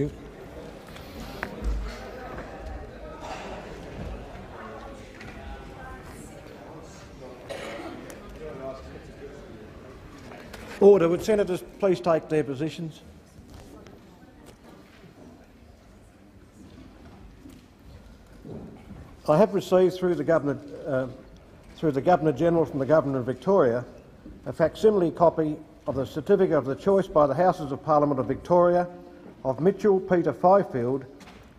you. Order. Would senators please take their positions? I have received through the Governor-General from the Governor of Victoria a facsimile copy of the Certificate of the Choice by the Houses of Parliament of Victoria of Mitchell Peter Fifield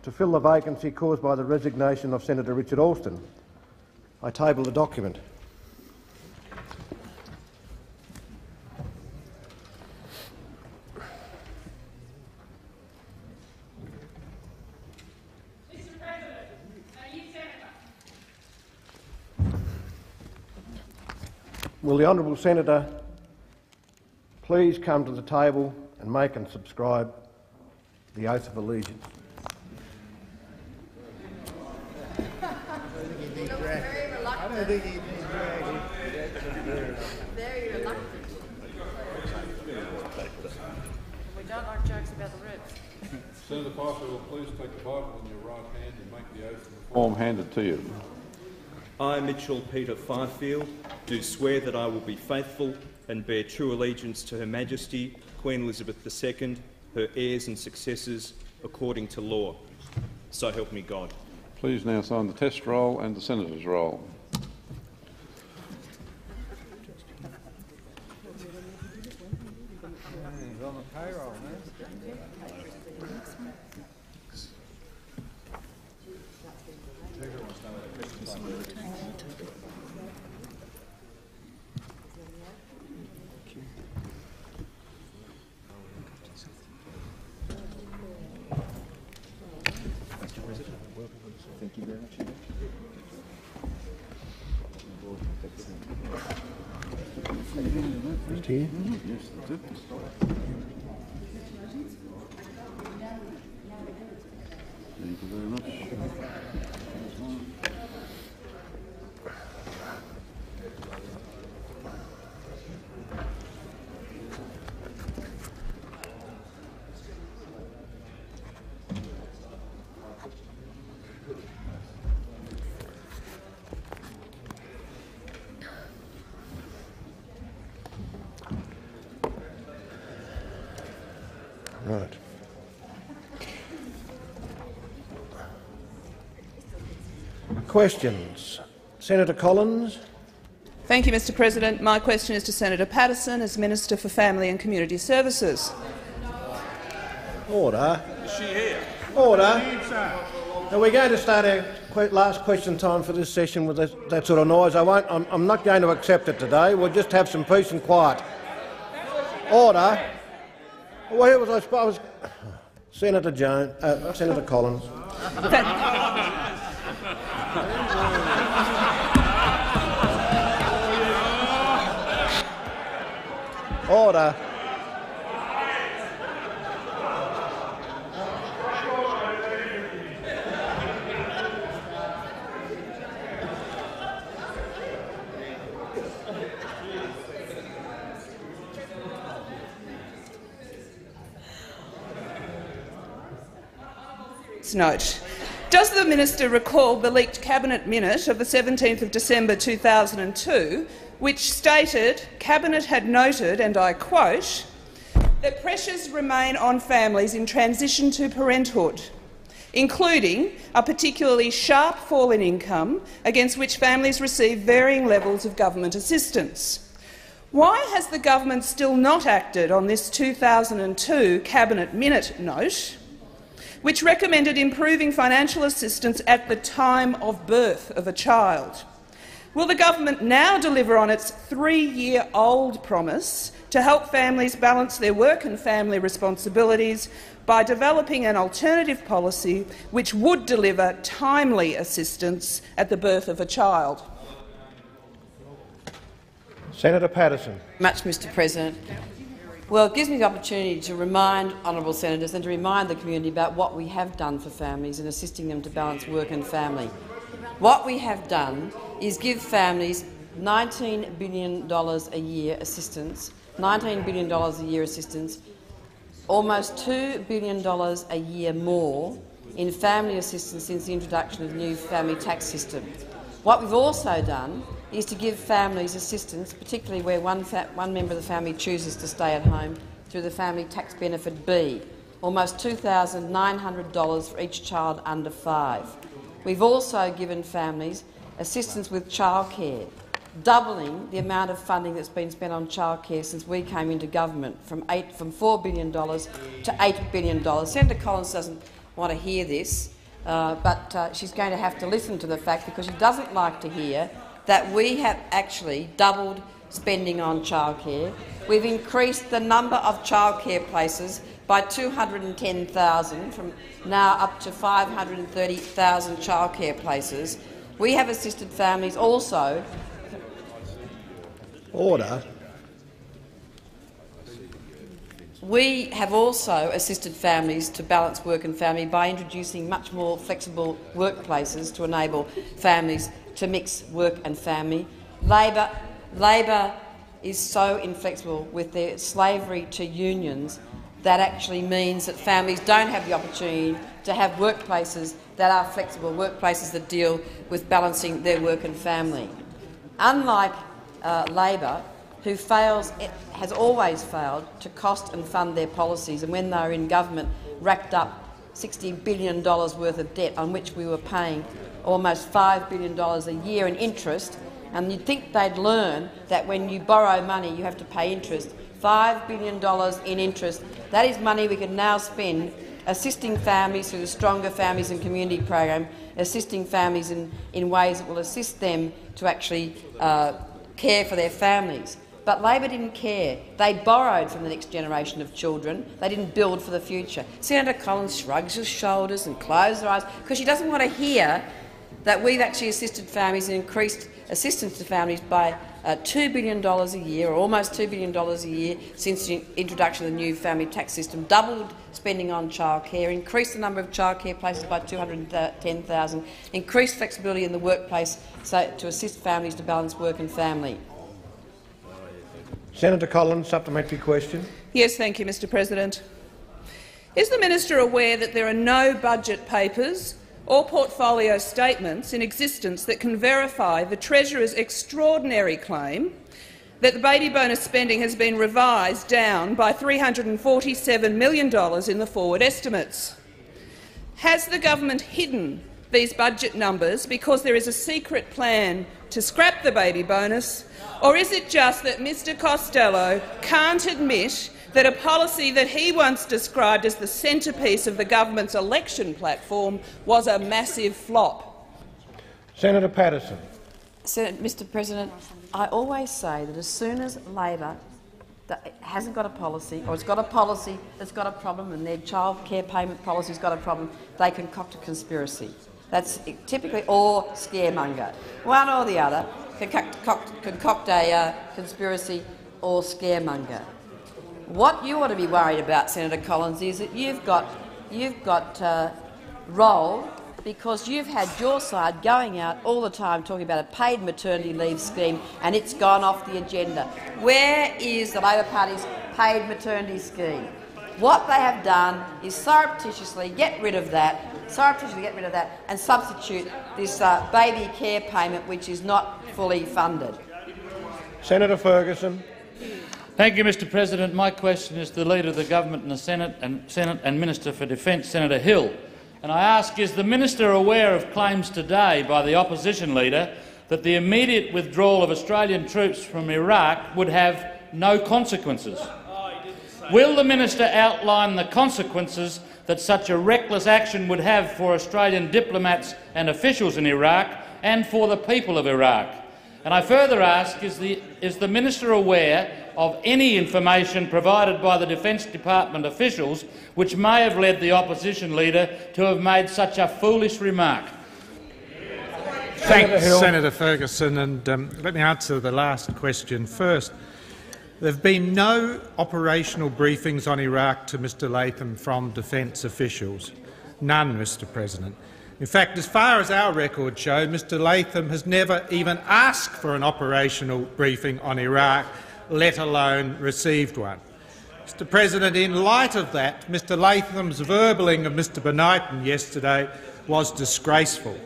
to fill the vacancy caused by the resignation of Senator Richard Alston. I table the document. Will the honourable senator please come to the table and make and subscribe the oath of allegiance? Very reluctant. We don't like jokes about the ribs. Senator Piper will please take the Bible in your right hand and make the oath in the form handed to you. I, Mitchell Peter Fifield, do swear that I will be faithful and bear true allegiance to Her Majesty Queen Elizabeth II, her heirs and successors, according to law. So help me God. Please now sign the test roll and the senator's roll. Right. Questions. Senator Collins. Thank you, Mr President. My question is to Senator Patterson as Minister for Family and Community Services. Order. Is she here? Order. Now we're going to start our last question time for this session with that sort of noise. I'm not going to accept it today. We'll just have some peace and quiet. Order. Well, I was Senator Jones, Senator Collins. Order. Note. Does the minister recall the leaked cabinet minute of the 17th of December 2002, which stated Cabinet had noted, and I quote, that pressures remain on families in transition to parenthood, including a particularly sharp fall in income against which families receive varying levels of government assistance? Why has the government still not acted on this 2002 cabinet minute note, which recommended improving financial assistance at the time of birth of a child? Will the government now deliver on its three-year-old promise to help families balance their work and family responsibilities by developing an alternative policy which would deliver timely assistance at the birth of a child? Senator Patterson. Much, Mr President. Well, it gives me the opportunity to remind honourable senators and to remind the community about what we have done for families in assisting them to balance work and family. What we have done is give families $19 billion a year assistance almost $2 billion a year more in family assistance since the introduction of the new family tax system. What we've also done is to give families assistance, particularly where one member of the family chooses to stay at home, through the Family Tax Benefit B, almost $2,900 for each child under 5. We've also given families assistance with childcare, doubling the amount of funding that's been spent on childcare since we came into government, from $4 billion to $8 billion. Senator Collins doesn't want to hear this, but she's going to have to listen to the fact, because she doesn't like to hear that we have actually doubled spending on childcare. We've increased the number of childcare places by 210,000, from now up to 530,000 childcare places. We have assisted families also. Order. We have also assisted families to balance work and family by introducing much more flexible workplaces to enable families to mix work and family. Labor is so inflexible with their slavery to unions that actually means that families don't have the opportunity to have workplaces that are flexible, workplaces that deal with balancing their work and family. Unlike Labor, who has always failed to cost and fund their policies, and when they were in government racked up $60 billion worth of debt, on which we were paying almost $5 billion a year in interest, and you'd think they'd learn that when you borrow money you have to pay interest. $5 billion in interest. That is money we can now spend assisting families through the Stronger Families and Community program, assisting families in ways that will assist them to actually care for their families. But Labor didn't care. They borrowed from the next generation of children. They didn't build for the future. Senator Collins shrugs her shoulders and closes her eyes because she doesn't want to hear that we've actually assisted families and increased assistance to families by $2 billion a year, or almost $2 billion a year, since the introduction of the new family tax system, doubled spending on childcare, increased the number of childcare places by 210,000, increased flexibility in the workplace to assist families to balance work and family. Senator Collins, supplementary question. Yes, thank you, Mr. President. Is the minister aware that there are no budget papers or portfolio statements in existence that can verify the Treasurer's extraordinary claim that the baby bonus spending has been revised down by $347 million in the forward estimates? Has the government hidden these budget numbers because there is a secret plan to scrap the baby bonus, or is it just that Mr Costello can't admit that a policy that he once described as the centrepiece of the government's election platform was a massive flop? Senator Patterson. Mr President, I always say that as soon as Labor hasn't got a policy, or it's got a policy that's got a problem and their childcare payment policy's got a problem, they concoct a conspiracy. That's typically, or scaremonger. One or the other, concoct a conspiracy or scaremonger. What you ought to be worried about, Senator Collins, is that you've got role because you've had your side going out all the time talking about a paid maternity leave scheme, and it's gone off the agenda. Where is the Labor Party's paid maternity scheme? What they have done is surreptitiously get rid of that, and substitute this baby care payment, which is not fully funded. Senator Ferguson. Thank you, Mr. President. My question is to the Leader of the Government in the Senate and Minister for Defence, Senator Hill. And I ask, is the minister aware of claims today by the opposition leader that the immediate withdrawal of Australian troops from Iraq would have no consequences? Will the minister outline the consequences that such a reckless action would have for Australian diplomats and officials in Iraq and for the people of Iraq? And I further ask, is the minister aware of any information provided by the Defence Department officials which may have led the opposition leader to have made such a foolish remark? Thanks, Senator Ferguson. And let me answer the last question first. There have been no operational briefings on Iraq to Mr Latham from defence officials. None, Mr President. In fact, as far as our records show, Mr Latham has never even asked for an operational briefing on Iraq, let alone received one. Mr President, in light of that, Mr Latham's verballing of Mr Benighton yesterday was disgraceful.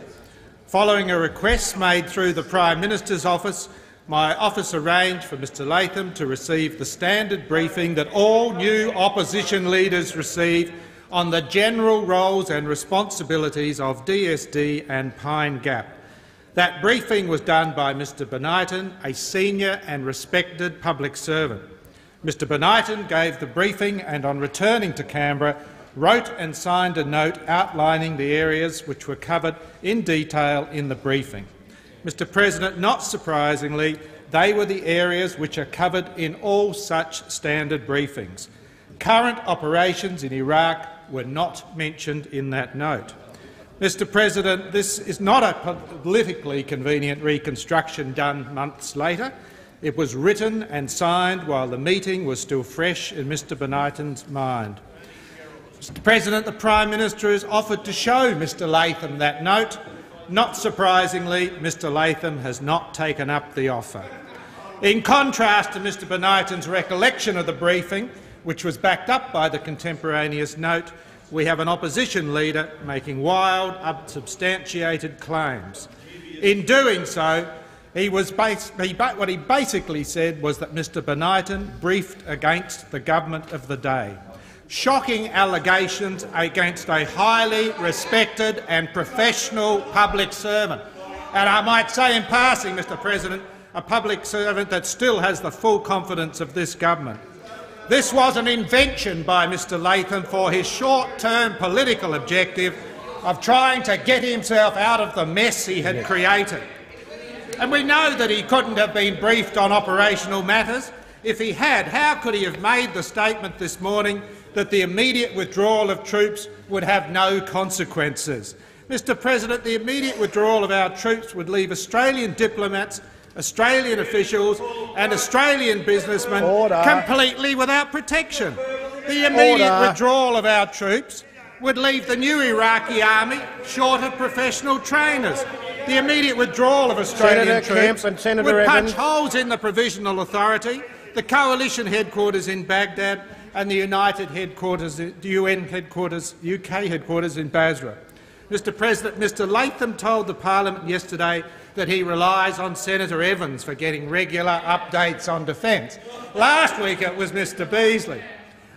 Following a request made through the Prime Minister's office, my office arranged for Mr Latham to receive the standard briefing that all new opposition leaders receive on the general roles and responsibilities of DSD and Pine Gap. That briefing was done by Mr Benighton, a senior and respected public servant. Mr Benighton gave the briefing and, on returning to Canberra, wrote and signed a note outlining the areas which were covered in detail in the briefing. Mr President, not surprisingly, they were the areas which are covered in all such standard briefings. Current operations in Iraq were not mentioned in that note. Mr President, this is not a politically convenient reconstruction done months later. It was written and signed while the meeting was still fresh in Mr Benighton's mind. Mr President, the Prime Minister has offered to show Mr Latham that note. Not surprisingly, Mr Latham has not taken up the offer. In contrast to Mr Benighton's recollection of the briefing, which was backed up by the contemporaneous note, we have an opposition leader making wild, unsubstantiated claims. In doing so, what he basically said was that Mr Benighton briefed against the government of the day. Shocking allegations against a highly respected and professional public servant. And I might say in passing, Mr President, a public servant that still has the full confidence of this government. This was an invention by Mr Latham for his short-term political objective of trying to get himself out of the mess he had created. And we know that he couldn't have been briefed on operational matters. If he had, how could he have made the statement this morning that the immediate withdrawal of troops would have no consequences? Mr President, the immediate withdrawal of our troops would leave Australian diplomats, Australian officials and Australian businessmen completely without protection. The immediate withdrawal of our troops would leave the new Iraqi army short of professional trainers. The immediate withdrawal of Australian troops and Senator Evans would punch holes in the Provisional Authority, the coalition headquarters in Baghdad and the UK headquarters in Basra. Mr President, Mr Latham told the Parliament yesterday that he relies on Senator Evans for getting regular updates on defence. Last week it was Mr Beazley.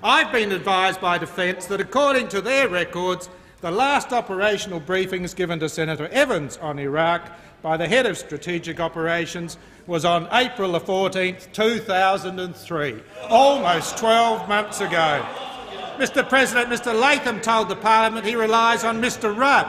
I've been advised by Defence that, according to their records, the last operational briefings given to Senator Evans on Iraq by the head of Strategic Operations was on April 14, 2003, almost 12 months ago. Mr President, Mr Latham told the Parliament he relies on Mr Rudd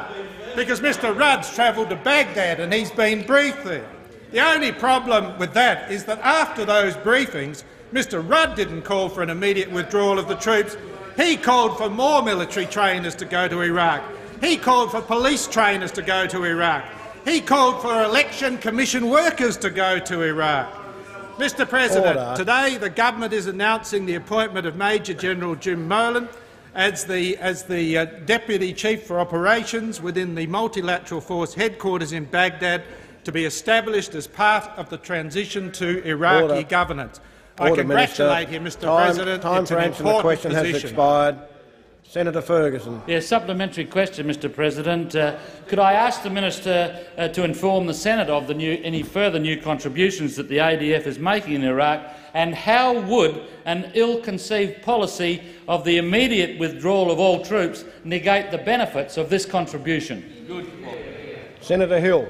because Mr Rudd's travelled to Baghdad and he's been briefed there. The only problem with that is that after those briefings, Mr Rudd didn't call for an immediate withdrawal of the troops. He called for more military trainers to go to Iraq. He called for police trainers to go to Iraq. He called for election commission workers to go to Iraq. Mr President, today the government is announcing the appointment of Major General Jim Molan as the Deputy Chief for Operations within the Multilateral Force Headquarters in Baghdad, to be established as part of the transition to Iraqi governance. I congratulate you, Mr President. Time for answering the question has expired. Senator Ferguson. Yes, supplementary question, Mr President. Could I ask the Minister to inform the Senate of any further new contributions that the ADF is making in Iraq, and how would an ill-conceived policy of the immediate withdrawal of all troops negate the benefits of this contribution? Good. Senator Hill.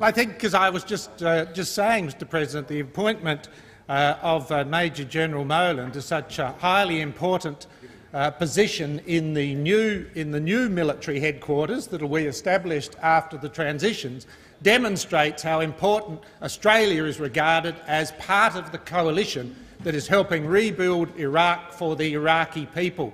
I think, as I was just saying, Mr President, the appointment of Major General Molan to such a highly important position in the new military headquarters that will be established after the transitions demonstrates how important Australia is regarded as part of the coalition that is helping rebuild Iraq for the Iraqi people.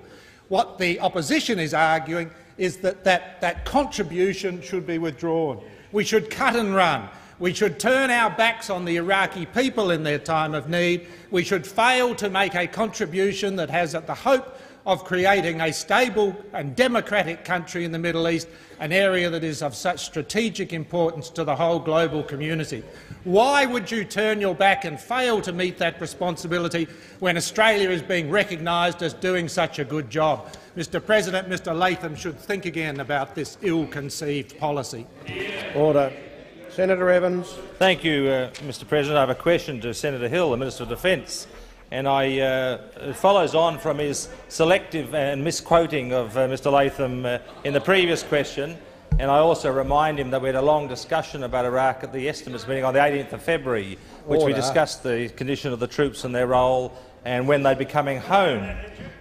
What the opposition is arguing is that that contribution should be withdrawn. We should cut and run. We should turn our backs on the Iraqi people in their time of need. We should fail to make a contribution that has at the hope of creating a stable and democratic country in the Middle East, an area that is of such strategic importance to the whole global community. Why would you turn your back and fail to meet that responsibility when Australia is being recognised as doing such a good job? Mr President, Mr Latham should think again about this ill-conceived policy. Order. Senator Evans. Thank you, Mr President. I have a question to Senator Hill, the Minister of Defence. And it follows on from his selective and misquoting of Mr Latham in the previous question. And I also remind him that we had a long discussion about Iraq at the estimates meeting on the 18th of February, which we discussed the condition of the troops and their role and when they'd be coming home.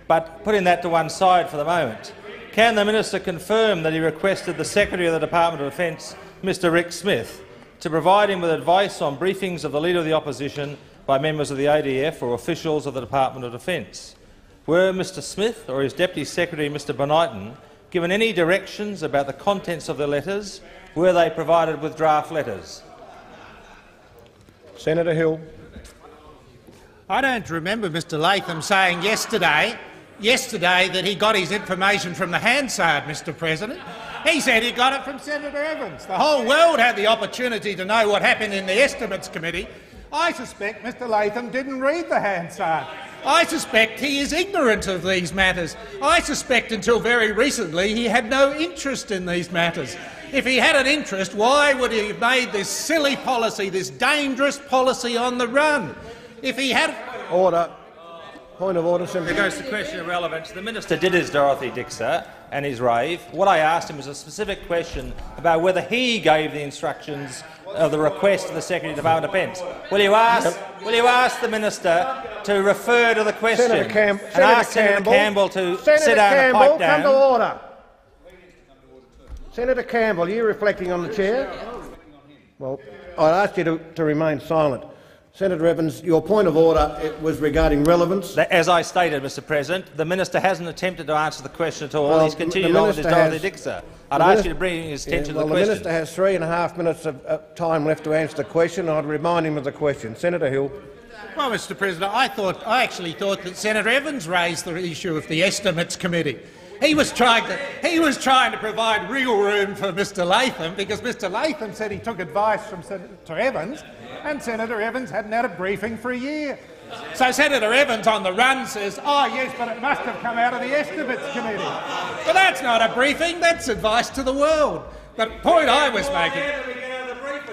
But putting that to one side for the moment, can the minister confirm that he requested the Secretary of the Department of Defence, Mr Rick Smith, to provide him with advice on briefings of the Leader of the Opposition by members of the ADF or officials of the Department of Defence? Were Mr Smith or his Deputy Secretary, Mr Benighton, given any directions about the contents of the letters? Were they provided with draft letters? Senator Hill. I don't remember Mr Latham saying yesterday that he got his information from the Hansard, Mr President. He said he got it from Senator Evans. The whole world had the opportunity to know what happened in the Estimates Committee. I suspect Mr Latham didn't read the Hansard. I suspect he is ignorant of these matters. I suspect until very recently he had no interest in these matters. If he had an interest, why would he have made this silly policy, this dangerous policy on the run? If he had— Order. Point of order. There goes the question of relevance. The minister did his Dorothy Dixer and his rave. What I asked him was a specific question about whether he gave the instructions of the request to the Secretary of the Department of Defence. Will you ask the minister to refer to the question and ask Senator Campbell to sit down and pipe down? Senator Campbell, come to order. Senator Campbell, are you reflecting on the chair? Well, I asked you to remain silent. Senator Evans, your point of order was regarding relevance. As I stated, Mr President, the minister hasn't attempted to answer the question at all. Well, he's continued on with his Dorothy Dixer. I'd ask you to bring his attention to the question. The minister has 3.5 minutes of time left to answer the question. I'd remind him of the question. Senator Hill. Well, Mr President, I actually thought that Senator Evans raised the issue of the Estimates Committee. He was trying to provide wiggle room for Mr Latham, because Mr Latham said he took advice from Senator Evans, and Senator Evans hadn't had a briefing for a year. So Senator Evans on the run says, oh yes, but it must have come out of the Estimates Committee. But that's not a briefing, that's advice to the world. The point I was making—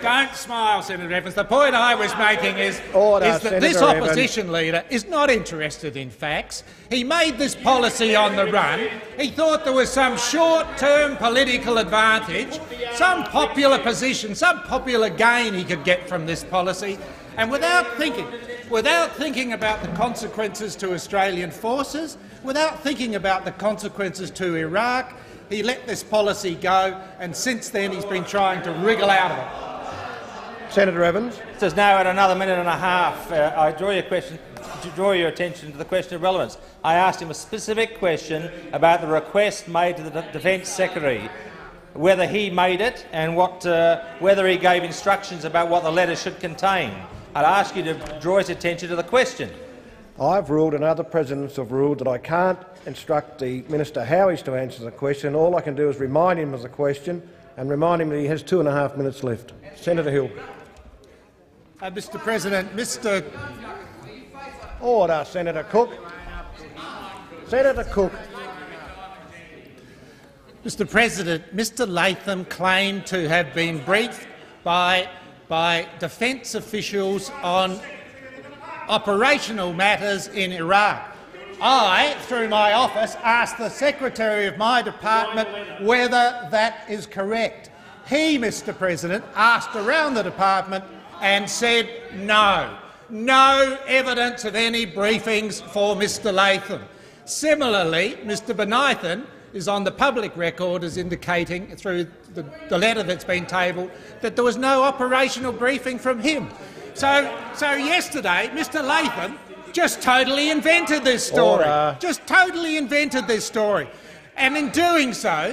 Don't smile, Senator Evans. The point I was making is that this opposition leader is not interested in facts. He made this policy on the run. He thought there was some short-term political advantage, some popular position, some popular gain he could get from this policy. And without thinking about the consequences to Australian forces, without thinking about the consequences to Iraq, he let this policy go, and since then he's been trying to wriggle out of it. Senator Evans. There's now at another minute and a half. I draw your attention to the question of relevance. I asked him a specific question about the request made to the Defence Secretary, whether he made it and whether he gave instructions about what the letter should contain. I'd ask you to draw his attention to the question. I've ruled, and other presidents have ruled, that I can't instruct the minister how he's to answer the question. All I can do is remind him of the question and remind him that he has 2.5 minutes left. Senator Hill. Mr President, Mr— Order, Senator Cook. Senator Cook. Mr President, Mr Latham claimed to have been briefed by defence officials on operational matters in Iraq. I, through my office, asked the Secretary of my department whether that is correct. He, Mr President, asked around the department and said no. No evidence of any briefings for Mr Latham. Similarly, Mr Benighton is on the public record as indicating, through the letter that's been tabled, that there was no operational briefing from him. So yesterday, Mr Latham just totally invented this story. Order. Just totally invented this story, and in doing so,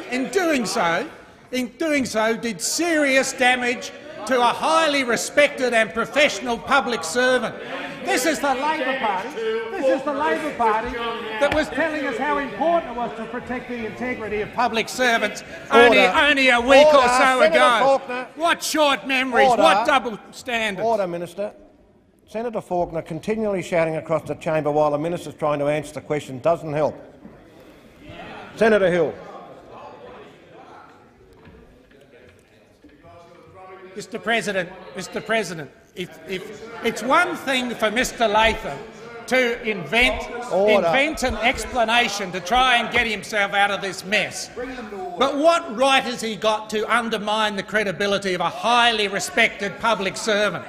did serious damage to a highly respected and professional public servant. This is the Labor Party. This is the Labor Party that was telling us how important it was to protect the integrity of public servants only a week or so ago. What short memories, what double standards. Order, Minister. Senator Faulkner continually shouting across the chamber while the Minister's trying to answer the question doesn't help. Senator Hill. Mr. President, if it's one thing for Mr. Latham to invent an explanation to try and get himself out of this mess, but what right has he got to undermine the credibility of a highly respected public servant?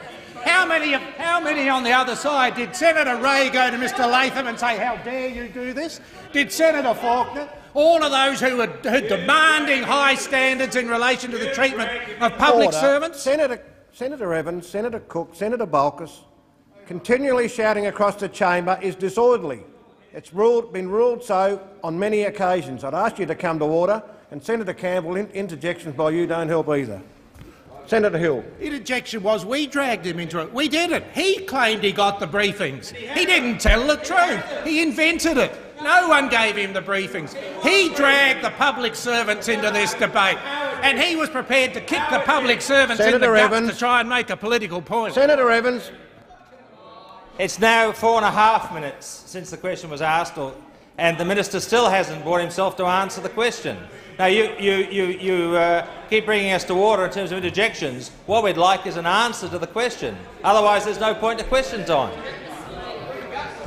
How many on the other side did Senator Ray go to Mr. Latham and say, "How dare you do this"? Did Senator Faulkner? All of those who are demanding high standards in relation to the treatment of public servants? Senator Evans, Senator Cook, Senator Balkis, continually shouting across the chamber is disorderly. It's been ruled so on many occasions. I'd ask you to come to order, and Senator Campbell, interjections by you don't help either. Senator Hill. Interjection was we dragged him into it. We did it. He claimed he got the briefings. He didn't tell the truth. He invented it. No one gave him the briefings. He dragged the public servants into this debate, and he was prepared to kick the public servants in the guts to try and make a political point. Senator Evans. It's now 4.5 minutes since the question was asked, and the minister still hasn't brought himself to answer the question. Now, you keep bringing us to order in terms of interjections. What we'd like is an answer to the question. Otherwise, there's no point to question time.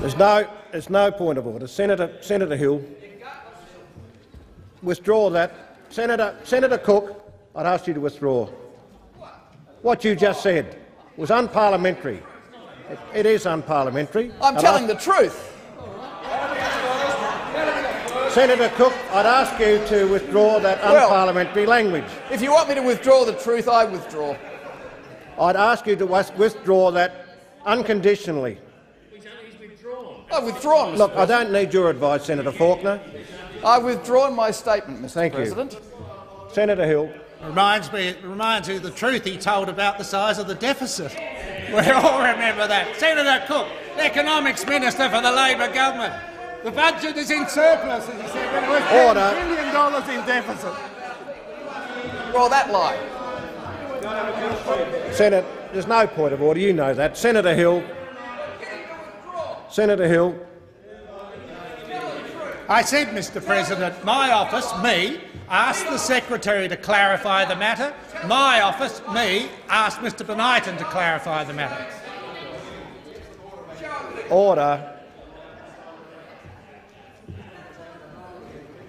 There's no point of order. Senator Hill, withdraw that. Senator Cook, I'd ask you to withdraw. What you just said was unparliamentary. It is unparliamentary. I'm telling the truth. Senator Cook, I'd ask you to withdraw that unparliamentary language. If you want me to withdraw the truth, I withdraw. I'd ask you to withdraw that unconditionally. I've withdrawn, Mr. Look, President. I don't need your advice, Senator Faulkner. I've withdrawn my statement, Mr. President. Thank you. Senator Hill. It reminds me of the truth he told about the size of the deficit. We all remember that. Senator Cook, Economics Minister for the Labor government. The budget is in surplus, as he said, when it was $10 billion in deficit. Well, that lie. Senator, there's no point of order. You know that. Senator Hill. Senator Hill. I said, Mr. President, my office, me, asked the Secretary to clarify the matter. My office, me, asked Mr. Benighton to clarify the matter. Order.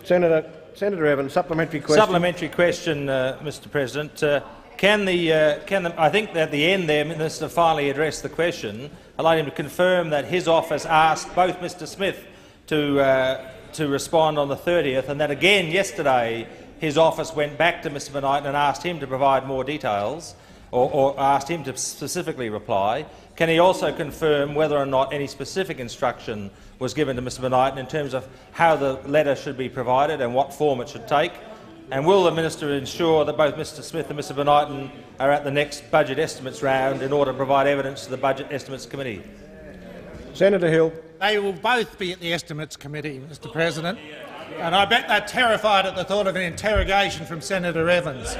Senator Evans, supplementary question. Supplementary question, Mr. President. I think that at the end there, Minister finally addressed the question. I'd like him to confirm that his office asked both Mr. Smith to respond on the 30th, and that again yesterday his office went back to Mr. Benighton and asked him to provide more details, or asked him to specifically reply. Can he also confirm whether or not any specific instruction was given to Mr. Benighton in terms of how the letter should be provided and what form it should take? And will the minister ensure that both Mr. Smith and Mr. Benighton are at the next budget estimates round in order to provide evidence to the Budget Estimates Committee? Senator Hill. They will both be at the Estimates Committee, Mr. President, and I bet they're terrified at the thought of an interrogation from Senator Evans.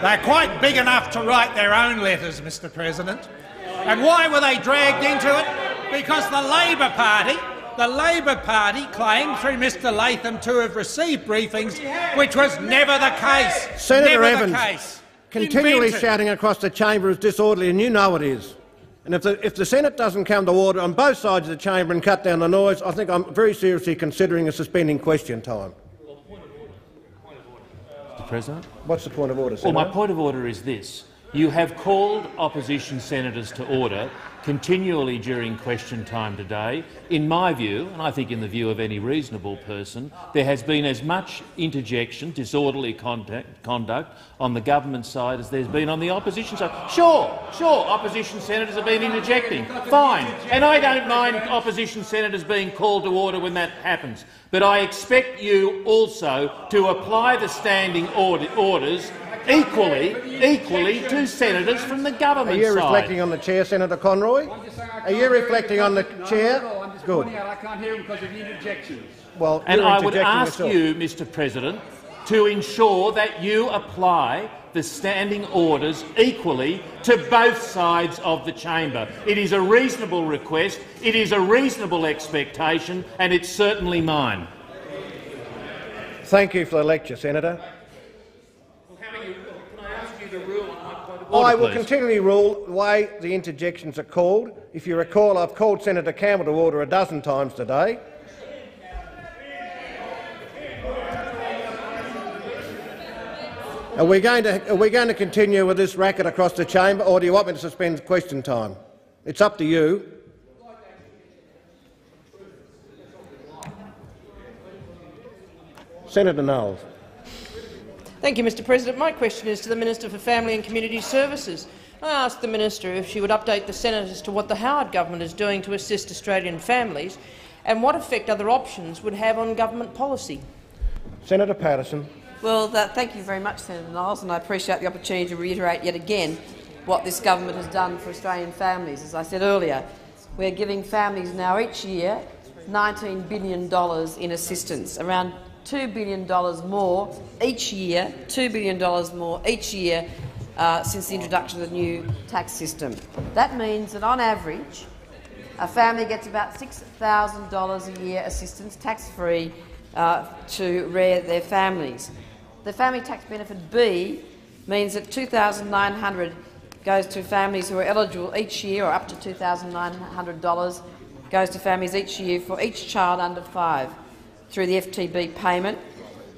They're quite big enough to write their own letters, Mr. President. And why were they dragged into it? Because the Labor Party claimed through Mr. Latham to have received briefings, which was never the case. Senator Evans, continually shouting across the chamber is disorderly, and you know it is. And if the Senate doesn't come to order on both sides of the chamber and cut down the noise, I think I'm very seriously considering suspending question time. Mr. President, what's the point of order, Senator? Well, my point of order is this. You have called opposition senators to order continually during question time today. In my view, and I think in the view of any reasonable person, there has been as much interjection, disorderly conduct on the government side as there's been on the opposition side. Sure, opposition senators have been interjecting. Fine. And I don't mind opposition senators being called to order when that happens. But I expect you also to apply the standing orders equally to senators from the government side. Are you reflecting on the chair, Senator Conroy? Are you reflecting on the chair? Good. I can't hear him because of your objections. Well, and I would ask you, Mr President, to ensure that you apply the standing orders equally to both sides of the chamber. It is a reasonable request, it is a reasonable expectation, and it's certainly mine. Thank you for the lecture, Senator. Well, can I ask you to rule on my point of order, I will continually rule the way the interjections are called. If you recall, I've called Senator Campbell to order a dozen times today. Are we going to continue with this racket across the chamber, or do you want me to suspend question time? It's up to you. Senator Knowles. Thank you, Mr President. My question is to the Minister for Family and Community Services. I asked the Minister if she would update the Senate as to what the Howard government is doing to assist Australian families and what effect other options would have on government policy. Senator Patterson. Well, thank you very much, Senator Knowles, and I appreciate the opportunity to reiterate yet again what this government has done for Australian families. As I said earlier, we are giving families now each year $19 billion in assistance, around $2 billion more each year, since the introduction of the new tax system. That means that, on average, a family gets about $6,000 a year assistance, tax-free, to rear their families. The family tax benefit B means that $2,900 goes to families who are eligible each year, or up to $2,900 goes to families each year for each child under 5 through the FTB payment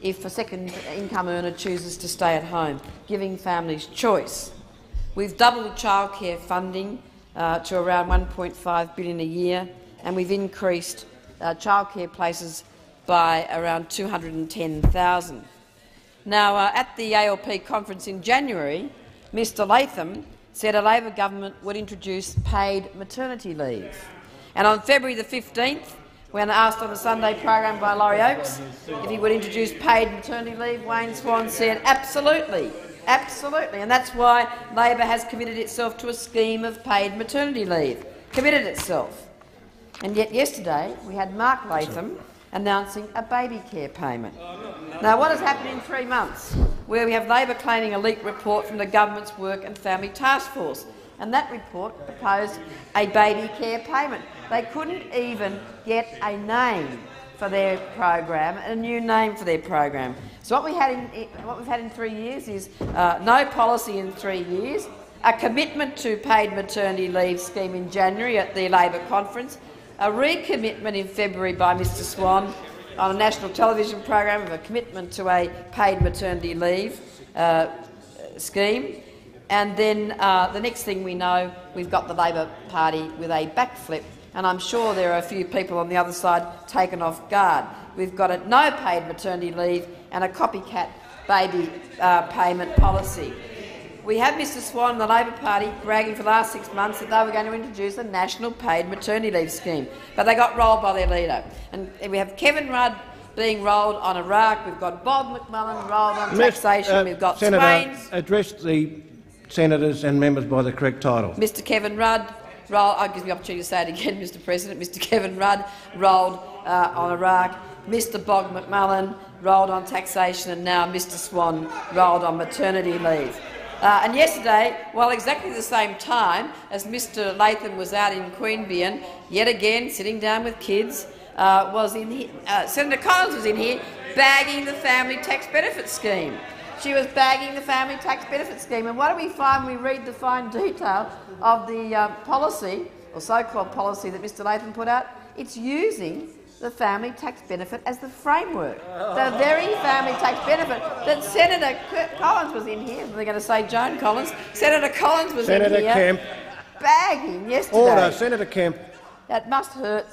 if a second income earner chooses to stay at home, giving families choice. We've doubled childcare funding to around $1.5 billion a year, and we've increased childcare places by around 210,000. Now, at the ALP conference in January, Mr Latham said a Labor government would introduce paid maternity leave. And on February the 15th, when asked on the Sunday program by Laurie Oakes if he would introduce paid maternity leave, Wayne Swan said, "Absolutely, absolutely." And that's why Labor has committed itself to a scheme of paid maternity leave. Committed itself. And yet yesterday we had Mark Latham announcing a baby care payment. Now, what has happened in 3 months? Where we have Labor claiming a leaked report from the government's Work and Family Task Force, and that report proposed a baby care payment. They couldn't even get a name for their program, a new name for their program. So what we had what we've had in 3 years is no policy in 3 years, a commitment to paid maternity leave scheme in January at the Labor conference, a recommitment in February by Mr Swan on a national television program of a commitment to a paid maternity leave scheme, and then the next thing we know, we've got the Labor Party with a backflip, and I'm sure there are a few people on the other side taken off guard. We've got a no paid maternity leave and a copycat baby payment policy. We have Mr Swan and the Labor Party bragging for the last 6 months that they were going to introduce a national paid maternity leave scheme, but they got rolled by their leader. And we have Kevin Rudd being rolled on Iraq. We've got Bob McMullen rolled on taxation. We've got Senator Swain. Address the senators and members by the correct title. Mr Kevin Rudd rolled. I'll give you the opportunity to say it again, Mr President. Mr Kevin Rudd rolled on Iraq. Mr Bob McMullen rolled on taxation, and now Mr Swan rolled on maternity leave. And yesterday, while exactly the same time as Mr Latham was out in Queanbeyan, yet again sitting down with kids, was in here, Senator Collins was in here bagging the family tax benefit scheme. She was bagging the family tax benefit scheme. And what do we find when we read the fine detail of the policy, or so-called policy, that Mr Latham put out? It's using the family tax benefit as the framework. The very family tax benefit that Senator Collins was in here. They're going to say Joan Collins. Senator Collins was in here. Senator Kemp. Bagging yesterday. Order, Senator Kemp. That must hurt.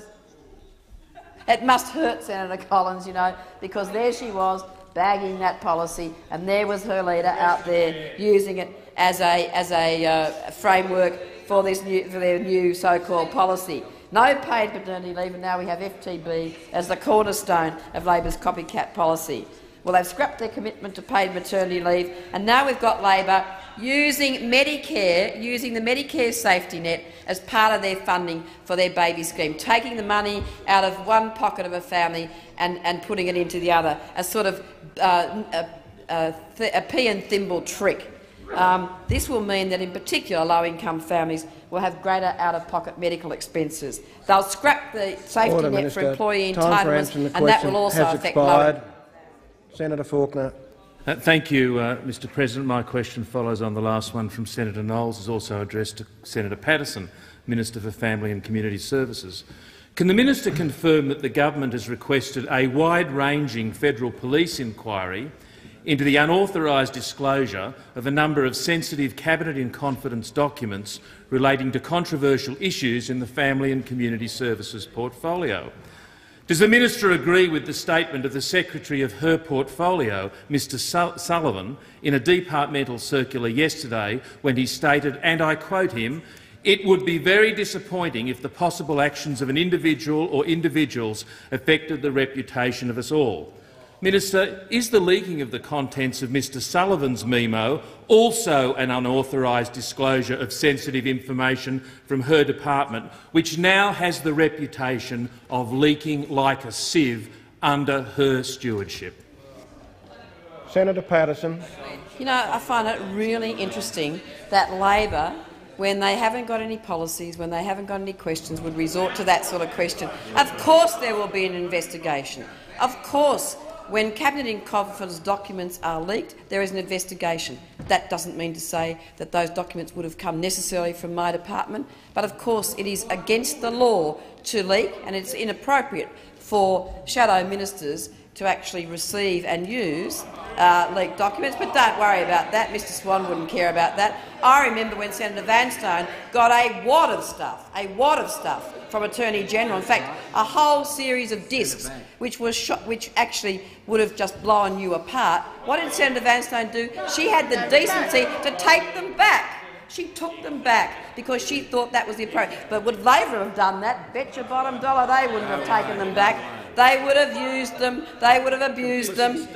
It must hurt Senator Collins, you know, because there she was bagging that policy, and there was her leader out there using it as a framework for this their new so-called policy. No paid paternity leave, and now we have FTB as the cornerstone of Labor's copycat policy. Well, they've scrapped their commitment to paid maternity leave, and now we've got Labor using Medicare, using the Medicare safety net as part of their funding for their baby scheme, taking the money out of one pocket of a family and putting it into the other, a sort of a pea and thimble trick. This will mean that, in particular, low-income families will have greater out-of-pocket medical expenses. They'll scrap the safety Order, net Minister. For employee entitlements, and that will also affect low. Senator Faulkner. Thank you, Mr President. My question follows on the last one from Senator Knowles, is also addressed to Senator Patterson, Minister for Family and Community Services. Can the minister confirm that the government has requested a wide-ranging federal police inquiry into the unauthorised disclosure of a number of sensitive cabinet-in-confidence documents relating to controversial issues in the Family and Community Services portfolio? Does the minister agree with the statement of the secretary of her portfolio, Mr Sullivan, in a departmental circular yesterday when he stated, and I quote him, "It would be very disappointing if the possible actions of an individual or individuals affected the reputation of us all"? Minister, is the leaking of the contents of Mr Sullivan's memo also an unauthorised disclosure of sensitive information from her department, which now has the reputation of leaking like a sieve under her stewardship? Senator Patterson. You know, I find it really interesting that Labor, when they haven't got any policies, when they haven't got any questions, would resort to that sort of question. Of course there will be an investigation. Of course. When cabinet-in-confidence documents are leaked, there is an investigation. That doesn't mean to say that those documents would have come necessarily from my department, but of course it is against the law to leak, and it's inappropriate for shadow ministers to actually receive and use leaked documents. But don't worry about that. Mr Swan wouldn't care about that. I remember when Senator Vanstone got a wad of stuff from Attorney General. In fact, a whole series of discs which actually would have just blown you apart. What did Senator Vanstone do? She had the decency to take them back. She took them back because she thought that was the approach. But would Labor have done that? Bet your bottom dollar they wouldn't have taken them back. They would have used them. They would have abused them.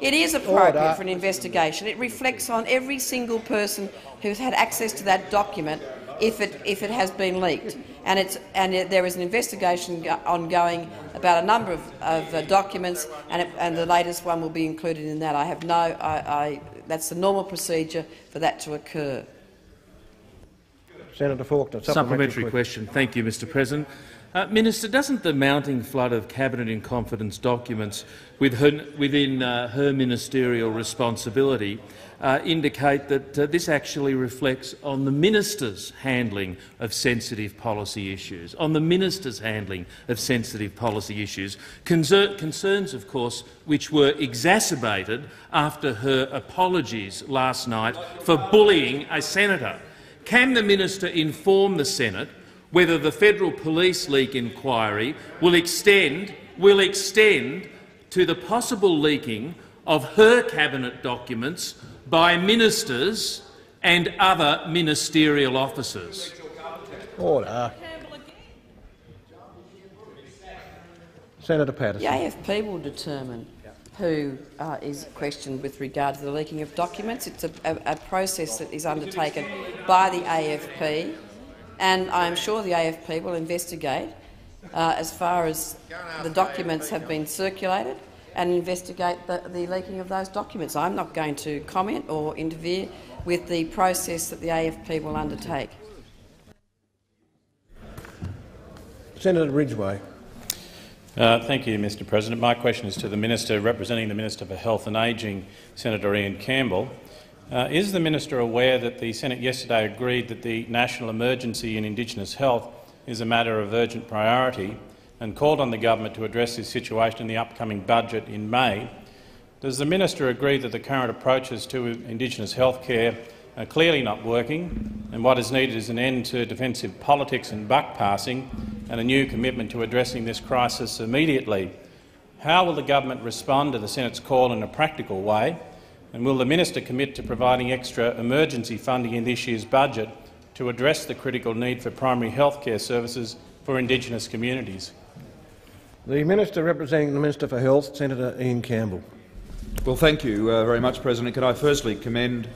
It is appropriate for an investigation. It reflects on every single person who's had access to that document if it has been leaked. And there is an investigation ongoing about a number of documents, and the latest one will be included in that. That's the normal procedure for that to occur. Senator Faulkner, supplementary question. Thank you, Mr President. Minister, doesn't the mounting flood of cabinet-in-confidence documents within her ministerial responsibility indicate that this actually reflects on the minister's handling of sensitive policy issues, concerns, of course, which were exacerbated after her apologies last night for bullying a senator? Can the minister inform the Senate whether the federal police leak inquiry will extend to the possible leaking of her cabinet documents by ministers and other ministerial officers? Order. Senator Patterson. The AFP will determine who is questioned with regard to the leaking of documents. It's a process that is undertaken by the AFP, and I am sure the AFP will investigate as far as the documents have been circulated, and investigate the leaking of those documents. I'm not going to comment or interfere with the process that the AFP will undertake. Senator Ridgway. Thank you, Mr President. My question is to the minister representing the Minister for Health and Ageing, Senator Ian Campbell. Is the minister aware that the Senate yesterday agreed that the national emergency in Indigenous health is a matter of urgent priority, and called on the government to address this situation in the upcoming budget in May? Does the minister agree that the current approaches to Indigenous health care are clearly not working, and what is needed is an end to defensive politics and buck passing and a new commitment to addressing this crisis immediately? How will the government respond to the Senate's call in a practical way, and will the minister commit to providing extra emergency funding in this year's budget to address the critical need for primary health care services for Indigenous communities? The Minister representing the Minister for Health, Senator Ian Campbell. Well, thank you very much, President. Can I firstly commend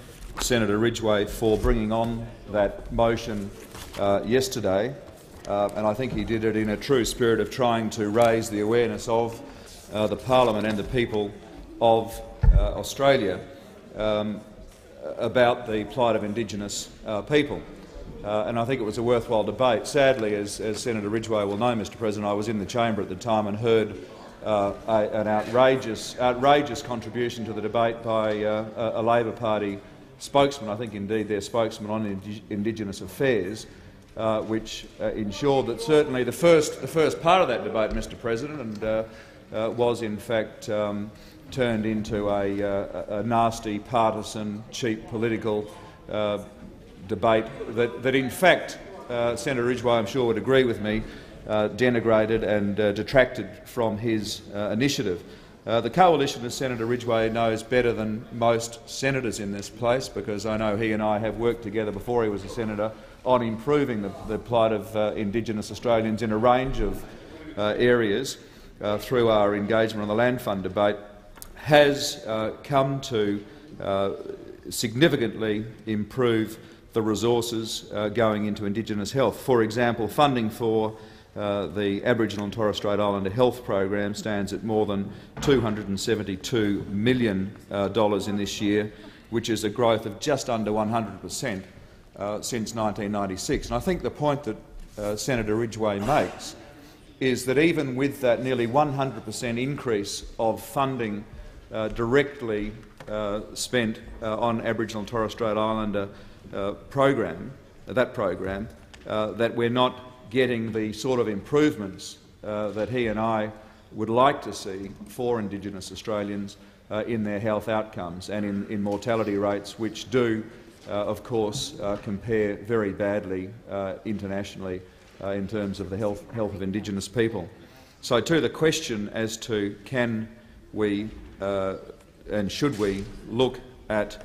Senator Ridgway for bringing on that motion yesterday, and I think he did it in a true spirit of trying to raise the awareness of the Parliament and the people of Australia about the plight of Indigenous people. And I think it was a worthwhile debate. Sadly, as Senator Ridgway will know, Mr President, I was in the chamber at the time and heard an outrageous contribution to the debate by a Labor Party spokesman, I think indeed their spokesman on Indigenous affairs, which ensured that certainly the first part of that debate, Mr President, and was in fact turned into a nasty, partisan, cheap political debate that in fact, Senator Ridgway, I'm sure, would agree with me, denigrated and detracted from his initiative. The coalition, as Senator Ridgway knows better than most senators in this place, because I know he and I have worked together before he was a senator on improving the plight of Indigenous Australians in a range of areas through our engagement on the Land Fund debate, has come to significantly improve the resources going into Indigenous health. For example, funding for the Aboriginal and Torres Strait Islander health program stands at more than $272 million in this year, which is a growth of just under 100% since 1996. And I think the point that Senator Ridgway makes is that even with that nearly 100% increase of funding directly spent on Aboriginal and Torres Strait Islander that program, that we're not getting the sort of improvements that he and I would like to see for Indigenous Australians in their health outcomes and in mortality rates, which do, of course, compare very badly internationally in terms of the health of Indigenous people. So to the question as to can we and should we look at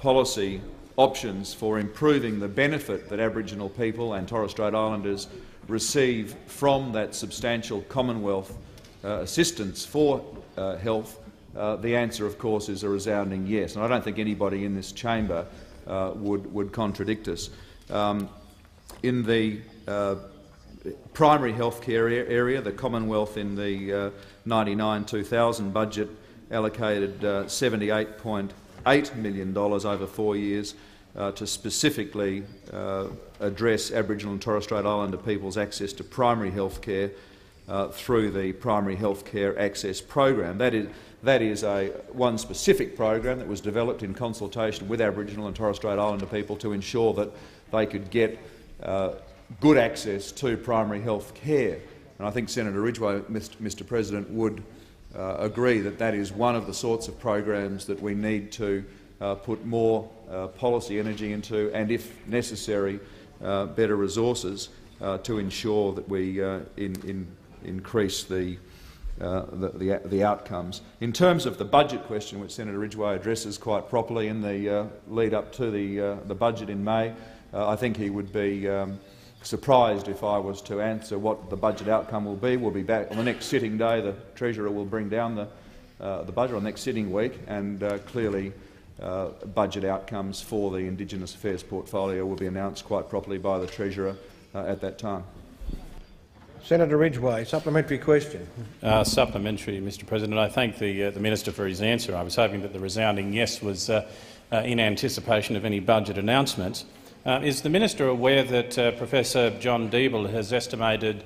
policy options for improving the benefit that Aboriginal people and Torres Strait Islanders receive from that substantial Commonwealth assistance for health, the answer, of course, is a resounding yes. And I don't think anybody in this chamber would contradict us. In the primary health care area, the Commonwealth in the 1999-2000 budget allocated $78.8 million over 4 years to specifically address Aboriginal and Torres Strait Islander people's access to primary health care through the Primary Health Care Access Program. That is one specific program that was developed in consultation with Aboriginal and Torres Strait Islander people to ensure that they could get good access to primary health care. And I think Senator Ridgway, Mr President, would agree that that is one of the sorts of programs that we need to put more policy energy into and, if necessary, better resources to ensure that we increase the outcomes. In terms of the budget question, which Senator Ridgway addresses quite properly in the lead-up to the budget in May, I think he would be surprised if I was to answer what the budget outcome will be. We'll be back on the next sitting day. The Treasurer will bring down the budget on the next sitting week, and clearly budget outcomes for the Indigenous Affairs portfolio will be announced quite properly by the Treasurer at that time. Senator Ridgway, supplementary question. Supplementary, Mr President. I thank the Minister for his answer. I was hoping that the resounding yes was in anticipation of any budget announcements. Is the Minister aware that Professor John Deeble has estimated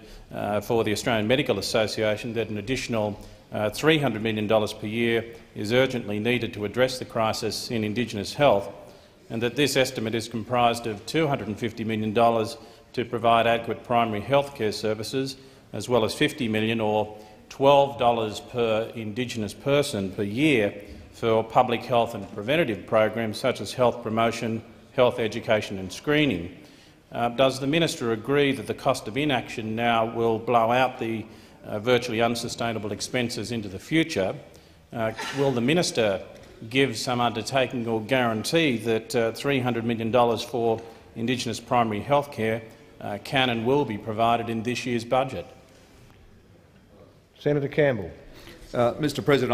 for the Australian Medical Association that an additional $300 million per year is urgently needed to address the crisis in Indigenous health, and that this estimate is comprised of $250 million to provide adequate primary health care services, as well as $50 million or $12 per Indigenous person per year for public health and preventative programs such as health promotion, health education and screening. Does the Minister agree that the cost of inaction now will blow out the virtually unsustainable expenses into the future? Will the Minister give some undertaking or guarantee that $300 million for Indigenous primary health care can and will be provided in this year's budget? Senator Campbell. Mr President,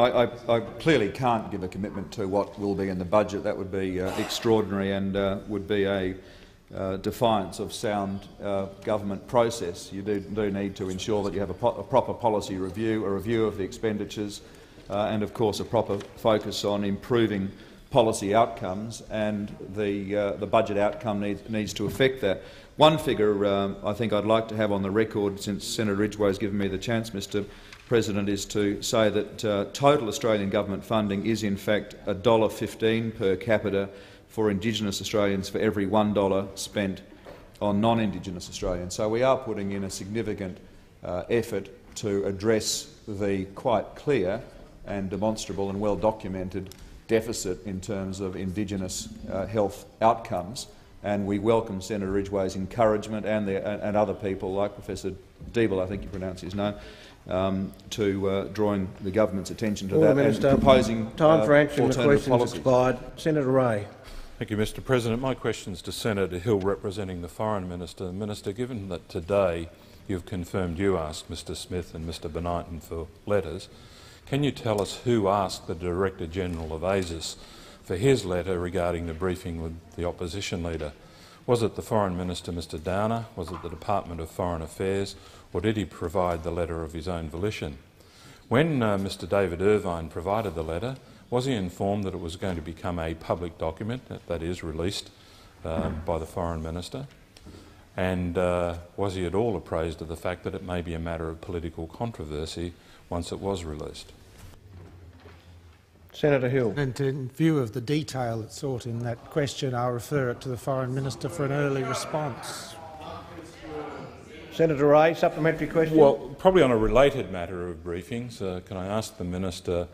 I clearly can't give a commitment to what will be in the budget. That would be extraordinary and would be a defiance of sound government process. You do need to ensure that you have a proper policy review, a review of the expenditures, and of course a proper focus on improving policy outcomes, and the budget outcome needs to affect that. One figure I think I'd like to have on the record, since Senator Ridgway has given me the chance, Mr President, is to say that total Australian government funding is in fact $1.15 per capita for Indigenous Australians for every $1 spent on non-Indigenous Australians. So we are putting in a significant effort to address the quite clear and demonstrable and well-documented deficit in terms of Indigenous health outcomes. And we welcome Senator Ridgway's encouragement and other people, like Professor Deeble, I think you pronounce his name, to drawing the government's attention to that and proposing time for action. The question is expired. Senator Ray. Thank you, Mr President. My question is to Senator Hill, representing the Foreign Minister. Minister, given that today you've confirmed you asked Mr Smith and Mr Benighton for letters, can you tell us who asked the Director-General of ASIS for his letter regarding the briefing with the opposition leader? Was it the Foreign Minister, Mr Downer? Was it the Department of Foreign Affairs? Or did he provide the letter of his own volition? When Mr David Irvine provided the letter, was he informed that it was going to become a public document, that is, released by the Foreign Minister? And was he at all apprised of the fact that it may be a matter of political controversy once it was released? Senator Hill. And in view of the detail that's sought in that question, I'll refer it to the Foreign Minister for an early response. Senator Ray, supplementary question. Well, probably on a related matter of briefings, can I ask the Minister,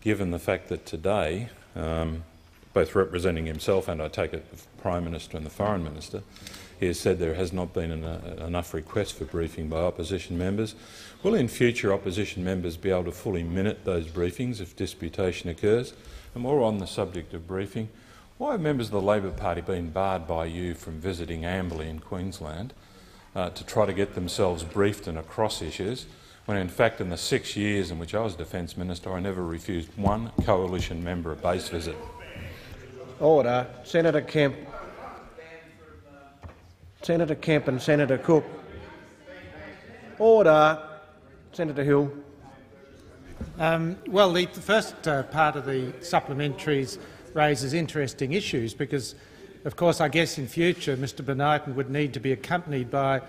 given the fact that today, both representing himself and I take it the Prime Minister and the Foreign Minister, he has said there has not been enough requests for briefing by opposition members. Will in future opposition members be able to fully minute those briefings if disputation occurs? And more on the subject of briefing, why have members of the Labor Party been barred by you from visiting Amberley in Queensland to try to get themselves briefed and across issues, when in fact in the 6 years in which I was Defence Minister I never refused one coalition member a base visit? Order. Senator Kemp. Senator Kemp and Senator Cook. Order. Senator Hill. Well, the first part of the supplementaries raises interesting issues because, of course, I guess in future Mr Benighton would need to be accompanied by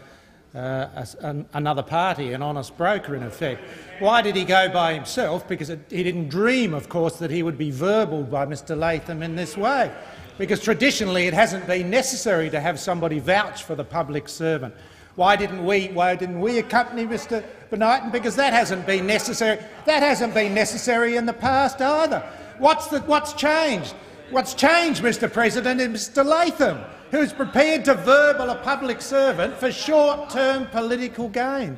another party, an honest broker in effect. Why did he go by himself? Because he didn't dream, of course, that he would be verbal by Mr Latham in this way, because traditionally it hasn't been necessary to have somebody vouch for the public servant. Why didn't we accompany Mr Benighton? Because that hasn't been necessary. That hasn't been necessary in the past either. What's changed? What's changed, Mr President, is Mr Latham, who's prepared to verbal a public servant for short-term political gain.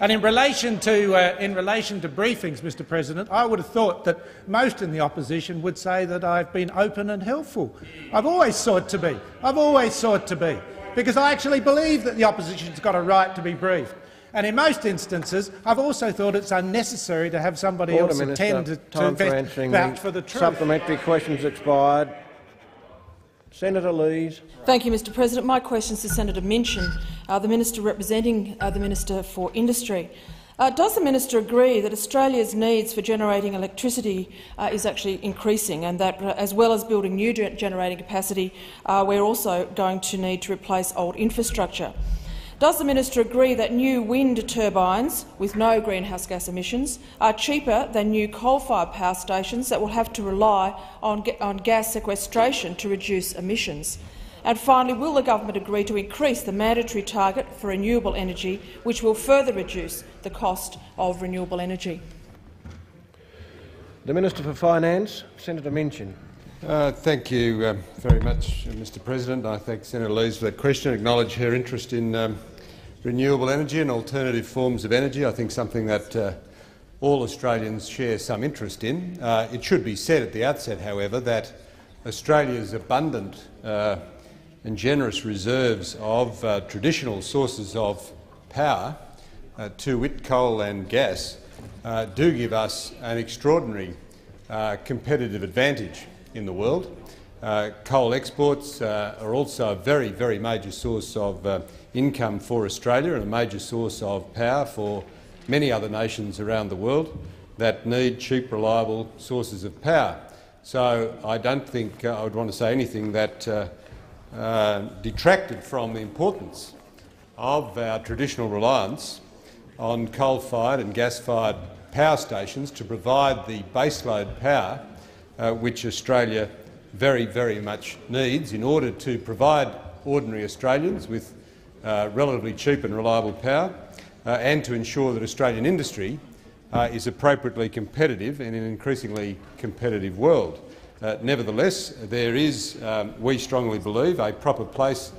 And in relation to briefings, Mr President, I would have thought that most in the opposition would say that I've been open and helpful. I've always sought to be. I've always sought to be, because I actually believe that the opposition's got a right to be briefed. And in most instances, I've also thought it's unnecessary to have somebody else attend to vouch for the truth. Supplementary questions expired. Senator Lees. Thank you, Mr President. My question is to Senator Minchin, the Minister representing the Minister for Industry. Does the Minister agree that Australia's needs for generating electricity is actually increasing, and that as well as building new generating capacity, we're also going to need to replace old infrastructure? Does the Minister agree that new wind turbines with no greenhouse gas emissions are cheaper than new coal-fired power stations that will have to rely on gas sequestration to reduce emissions? And finally, will the government agree to increase the mandatory target for renewable energy, which will further reduce the cost of renewable energy? The Minister for Finance, Senator Minchin. Thank you very much, Mr President. I thank Senator Lees for that question. I acknowledge her interest in renewable energy and alternative forms of energy. I think something that all Australians share some interest in. It should be said at the outset, however, that Australia's abundant and generous reserves of traditional sources of power, to wit coal and gas, do give us an extraordinary competitive advantage in the world. Coal exports are also a very, very major source of income for Australia and a major source of power for many other nations around the world that need cheap, reliable sources of power. So I don't think I would want to say anything that detracted from the importance of our traditional reliance on coal-fired and gas-fired power stations to provide the baseload power which Australia very, very much needs in order to provide ordinary Australians with relatively cheap and reliable power and to ensure that Australian industry is appropriately competitive in an increasingly competitive world. Nevertheless, there is, we strongly believe, a proper place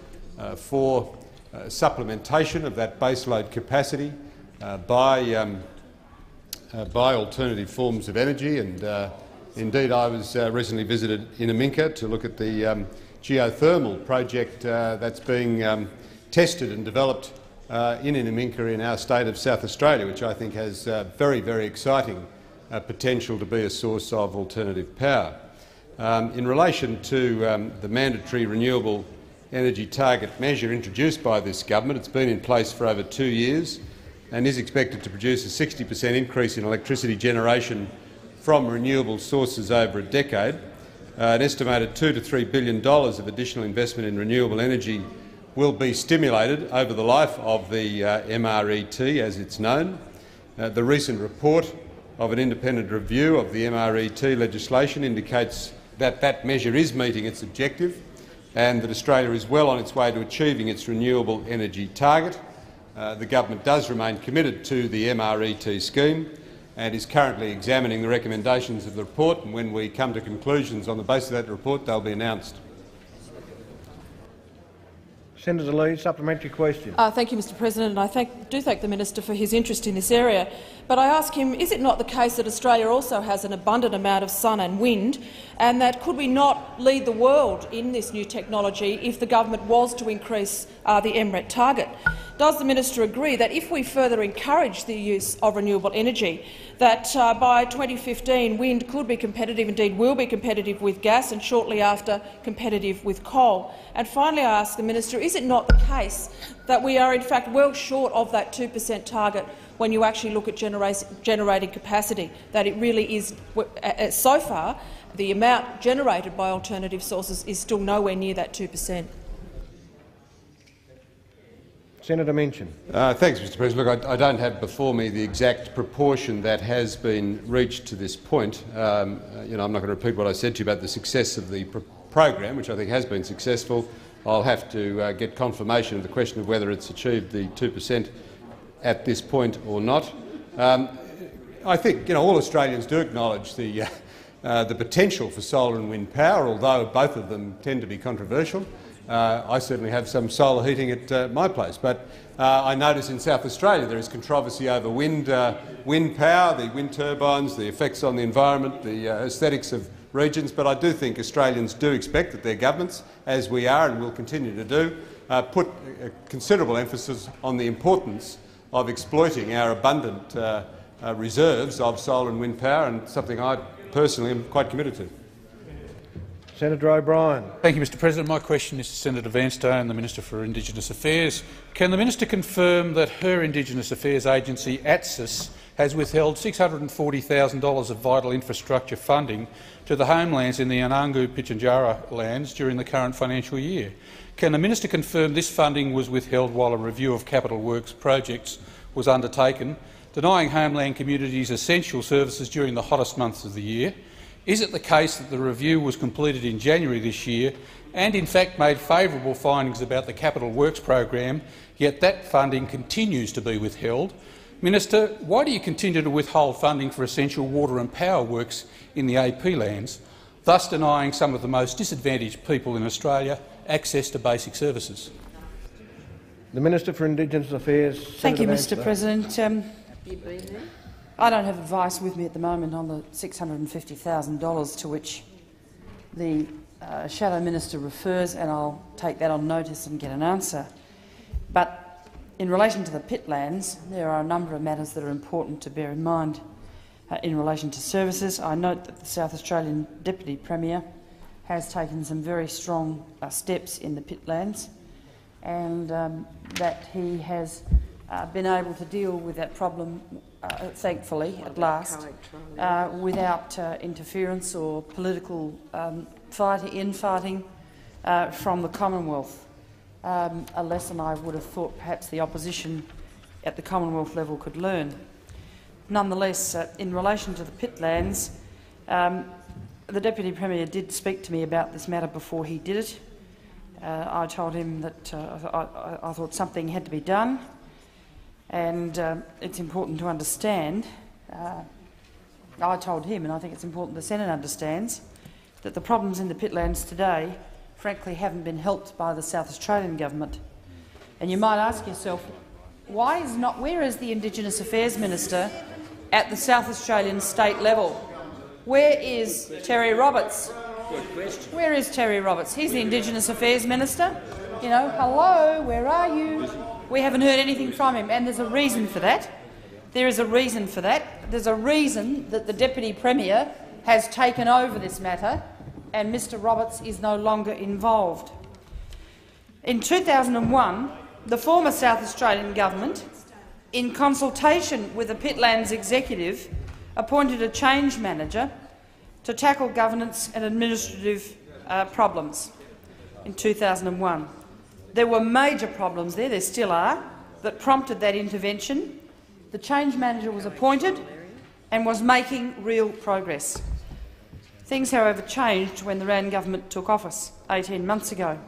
for supplementation of that baseload capacity by alternative forms of energy and indeed, I was recently visited in Aminca to look at the geothermal project that's being tested and developed in Aminca in our state of South Australia, which I think has very, very exciting potential to be a source of alternative power. In relation to the mandatory renewable energy target measure introduced by this government, it's been in place for over 2 years and is expected to produce a 60% increase in electricity generation from renewable sources over a decade. An estimated $2 to $3 billion of additional investment in renewable energy will be stimulated over the life of the MRET, as it's known. The recent report of an independent review of the MRET legislation indicates that that measure is meeting its objective and that Australia is well on its way to achieving its renewable energy target. The government does remain committed to the MRET scheme and is currently examining the recommendations of the report, and when we come to conclusions on the basis of that report, they'll be announced. Senator Lees, supplementary question. Thank you, Mr President. And I do thank the minister for his interest in this area, but I ask him, is it not the case that Australia also has an abundant amount of sun and wind, and that could we not lead the world in this new technology if the government was to increase the MRET target? Does the minister agree that if we further encourage the use of renewable energy, that by 2015 wind could be competitive, indeed will be competitive with gas, and shortly after competitive with coal? And finally, I ask the minister, is it not the case that we are in fact well short of that 2% target when you actually look at generating capacity, that it really is, so far, the amount generated by alternative sources is still nowhere near that 2%? Senator Minchin. Thanks, Mr President. Look, I don't have before me the exact proportion that has been reached to this point. You know, I'm not going to repeat what I said to you about the success of the program, which I think has been successful. I'll have to get confirmation of the question of whether it's achieved the 2% at this point or not. I think all Australians do acknowledge the potential for solar and wind power, although both of them tend to be controversial. I certainly have some solar heating at my place, but I notice in South Australia there is controversy over wind power, the wind turbines, the effects on the environment, the aesthetics of regions. But I do think Australians do expect that their governments, as we are and will continue to do, put a considerable emphasis on the importance of exploiting our abundant reserves of solar and wind power, and something I personally am quite committed to. Senator O'Brien. Thank you, Mr President. My question is to Senator Vanstone, the Minister for Indigenous Affairs. Can the minister confirm that her Indigenous Affairs agency, ATSIS, has withheld $640,000 of vital infrastructure funding to the homelands in the Anangu Pitjantjara lands during the current financial year? Can the minister confirm this funding was withheld while a review of capital works projects was undertaken, denying homeland communities essential services during the hottest months of the year? Is it the case that the review was completed in January this year and in fact made favourable findings about the capital works program, yet that funding continues to be withheld? Minister, why do you continue to withhold funding for essential water and power works in the AP lands, thus denying some of the most disadvantaged people in Australia access to basic services? The Minister for Indigenous Affairs. Thank you, Mr President. I don't have advice with me at the moment on the $650,000 to which the Shadow Minister refers, and I'll take that on notice and get an answer. But In relation to the Pitlands, there are a number of matters that are important to bear in mind. In relation to services, I note that the South Australian Deputy Premier has taken some very strong steps in the Pitlands, and that he has been able to deal with that problem, thankfully, at last, without interference or political infighting from the Commonwealth. A lesson I would have thought perhaps the opposition at the Commonwealth level could learn. Nonetheless, in relation to the Pitlands, the Deputy Premier did speak to me about this matter before he did it. I told him that I thought something had to be done, and it's important to understand. I told him, and I think it's important the Senate understands, that the problems in the Pitlands today frankly haven't been helped by the South Australian government. And you might ask yourself, why is not? Where is the Indigenous Affairs Minister at the South Australian state level? Where is Terry Roberts? Where is Terry Roberts? He's the Indigenous Affairs Minister. You know, hello, where are you? We haven't heard anything from him, and there's a reason for that. There is a reason for that. There's a reason that the Deputy Premier has taken over this matter, and Mr Roberts is no longer involved. In 2001, the former South Australian government, in consultation with the Pitlands executive, appointed a change manager to tackle governance and administrative problems in 2001. There were major problems there still are, that prompted that intervention. The change manager was appointed and was making real progress. Things, however, changed when the RAN government took office 18 months ago.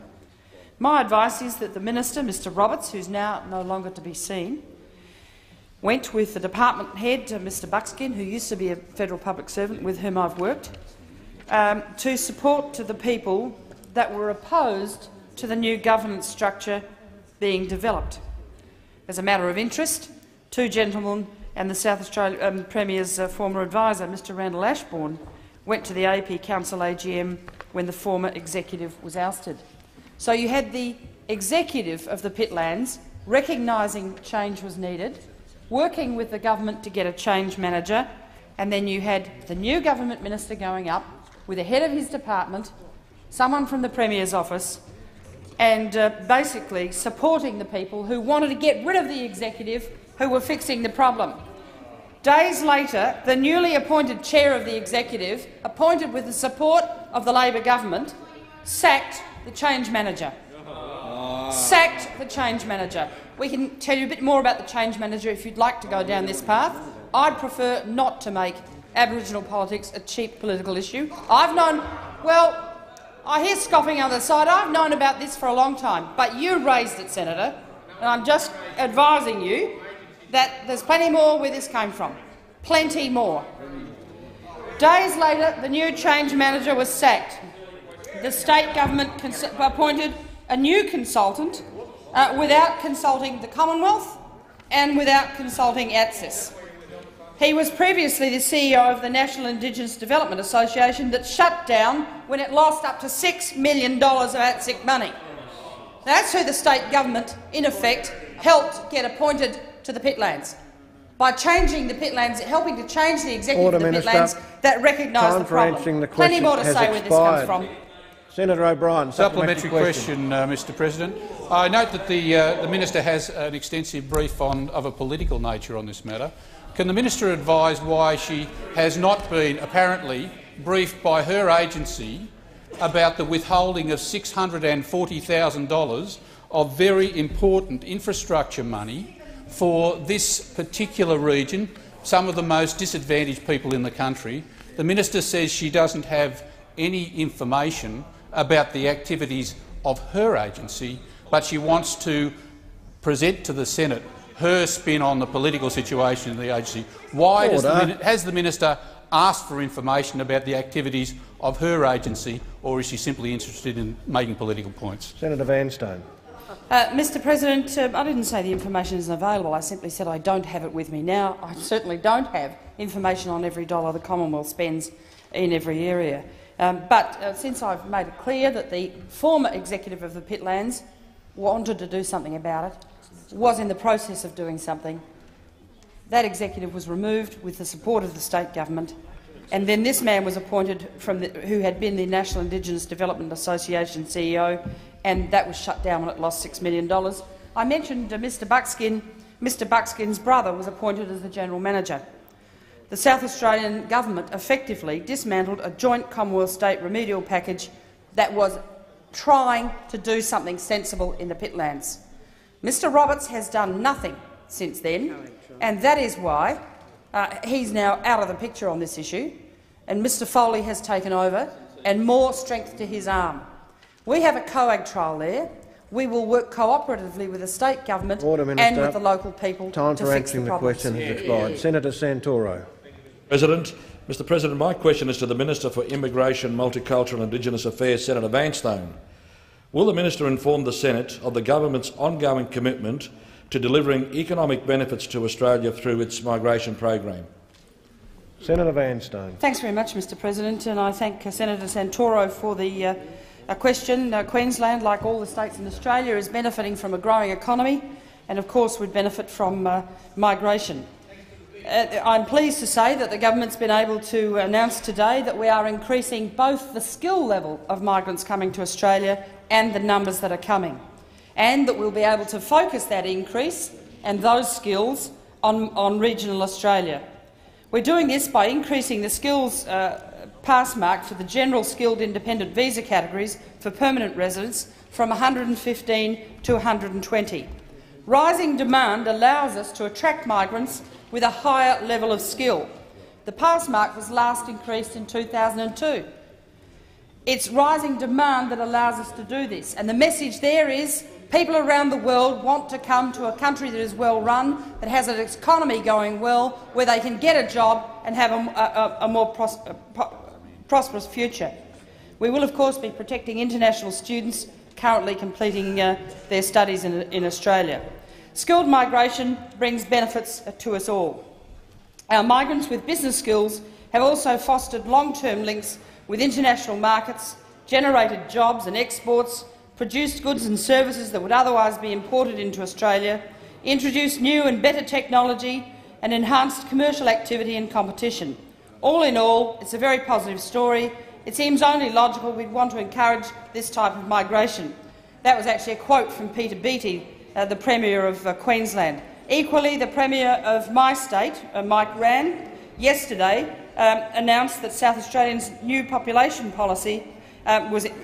My advice is that the minister, Mr Roberts, who is now no longer to be seen, went with the department head, Mr Buckskin, who used to be a federal public servant with whom I've worked, to support to the people that were opposed to the new governance structure being developed. As a matter of interest, two gentlemen and the South Australian Premier's former adviser, Mr Randall Ashbourne, went to the AP Council AGM when the former executive was ousted. So you had the executive of the Pitlands recognising change was needed, working with the government to get a change manager, and then you had the new government minister going up with the head of his department, someone from the Premier's office, and basically supporting the people who wanted to get rid of the executive who were fixing the problem. Days later, the newly appointed chair of the executive, appointed with the support of the Labor government, sacked the change manager. Sacked the change manager. We can tell you a bit more about the change manager if you'd like to go down this path. I'd prefer not to make Aboriginal politics a cheap political issue. I've known, well, I hear scoffing on the side. I've known about this for a long time, but you raised it, Senator, and I'm just advising you that there's plenty more where this came from. Plenty more. Days later, the new change manager was sacked. The state government appointed a new consultant without consulting the Commonwealth and without consulting ATSIS. He was previously the CEO of the National Indigenous Development Association that shut down when it lost up to $6 million of ATSIC money. That's who the state government, in effect, helped get appointed to the Pitlands. By changing the Pitlands, helping to change the executive of the Pitlands that recognised the problem. The plenty more to say where this comes from. Senator O'Brien, supplementary question, Mr President. I note that the minister has an extensive brief of a political nature on this matter. Can the minister advise why she has not been apparently briefed by her agency about the withholding of $640,000 of very important infrastructure money for this particular region, some of the most disadvantaged people in the country? The minister says she doesn't have any information about the activities of her agency, but she wants to present to the Senate her spin on the political situation in the agency. Why has the minister asked for information about the activities of her agency, or is she simply interested in making political points? Senator Vanstone. Mr President, I didn't say the information isn't available. I simply said I don't have it with me now. I certainly don't have information on every dollar the Commonwealth spends in every area. But since I've made it clear that the former executive of the Pitlands wanted to do something about it, was in the process of doing something. That executive was removed with the support of the state government, and then this man was appointed from who had been the National Indigenous Development Association CEO, and that was shut down when it lost $6 million. I mentioned Mr Buckskin. Mr Buckskin's brother was appointed as the general manager. The South Australian government effectively dismantled a joint Commonwealth-state remedial package that was trying to do something sensible in the Pitlands. Mr Roberts has done nothing since then, and that is why he's now out of the picture on this issue, and Mr Foley has taken over, and more strength to his arm. We have a COAG trial there. We will work cooperatively with the state government and with the local people to fix the problems. Time for answering the question has expired. Senator Santoro. Mr President, my question is to the Minister for Immigration, Multicultural and Indigenous Affairs, Senator Vanstone. Will the Minister inform the Senate of the government's ongoing commitment to delivering economic benefits to Australia through its migration program? Senator Vanstone. Thanks very much, Mr President, and I thank Senator Santoro for the question. Queensland, like all the states in Australia, is benefiting from a growing economy and, of course, would benefit from migration. I'm pleased to say that the government's been able to announce today that we are increasing both the skill level of migrants coming to Australia and the numbers that are coming, and that we'll be able to focus that increase and those skills on regional Australia. We're doing this by increasing the skills pass mark for the general skilled independent visa categories for permanent residents from 115 to 120. Rising demand allows us to attract migrants with a higher level of skill. The pass mark was last increased in 2002. It's rising demand that allows us to do this, and the message there is people around the world want to come to a country that is well run, that has an economy going well, where they can get a job and have a more prosperous future. We will, of course, be protecting international students currently completing their studies in Australia. Skilled migration brings benefits to us all. Our migrants with business skills have also fostered long-term links with international markets, generated jobs and exports, produced goods and services that would otherwise be imported into Australia, introduced new and better technology, and enhanced commercial activity and competition. All in all, it's a very positive story. It seems only logical we'd want to encourage this type of migration. That was actually a quote from Peter Beattie, the Premier of Queensland. Equally, the Premier of my state, Mike Rann, yesterday announced that South Australia's new population policy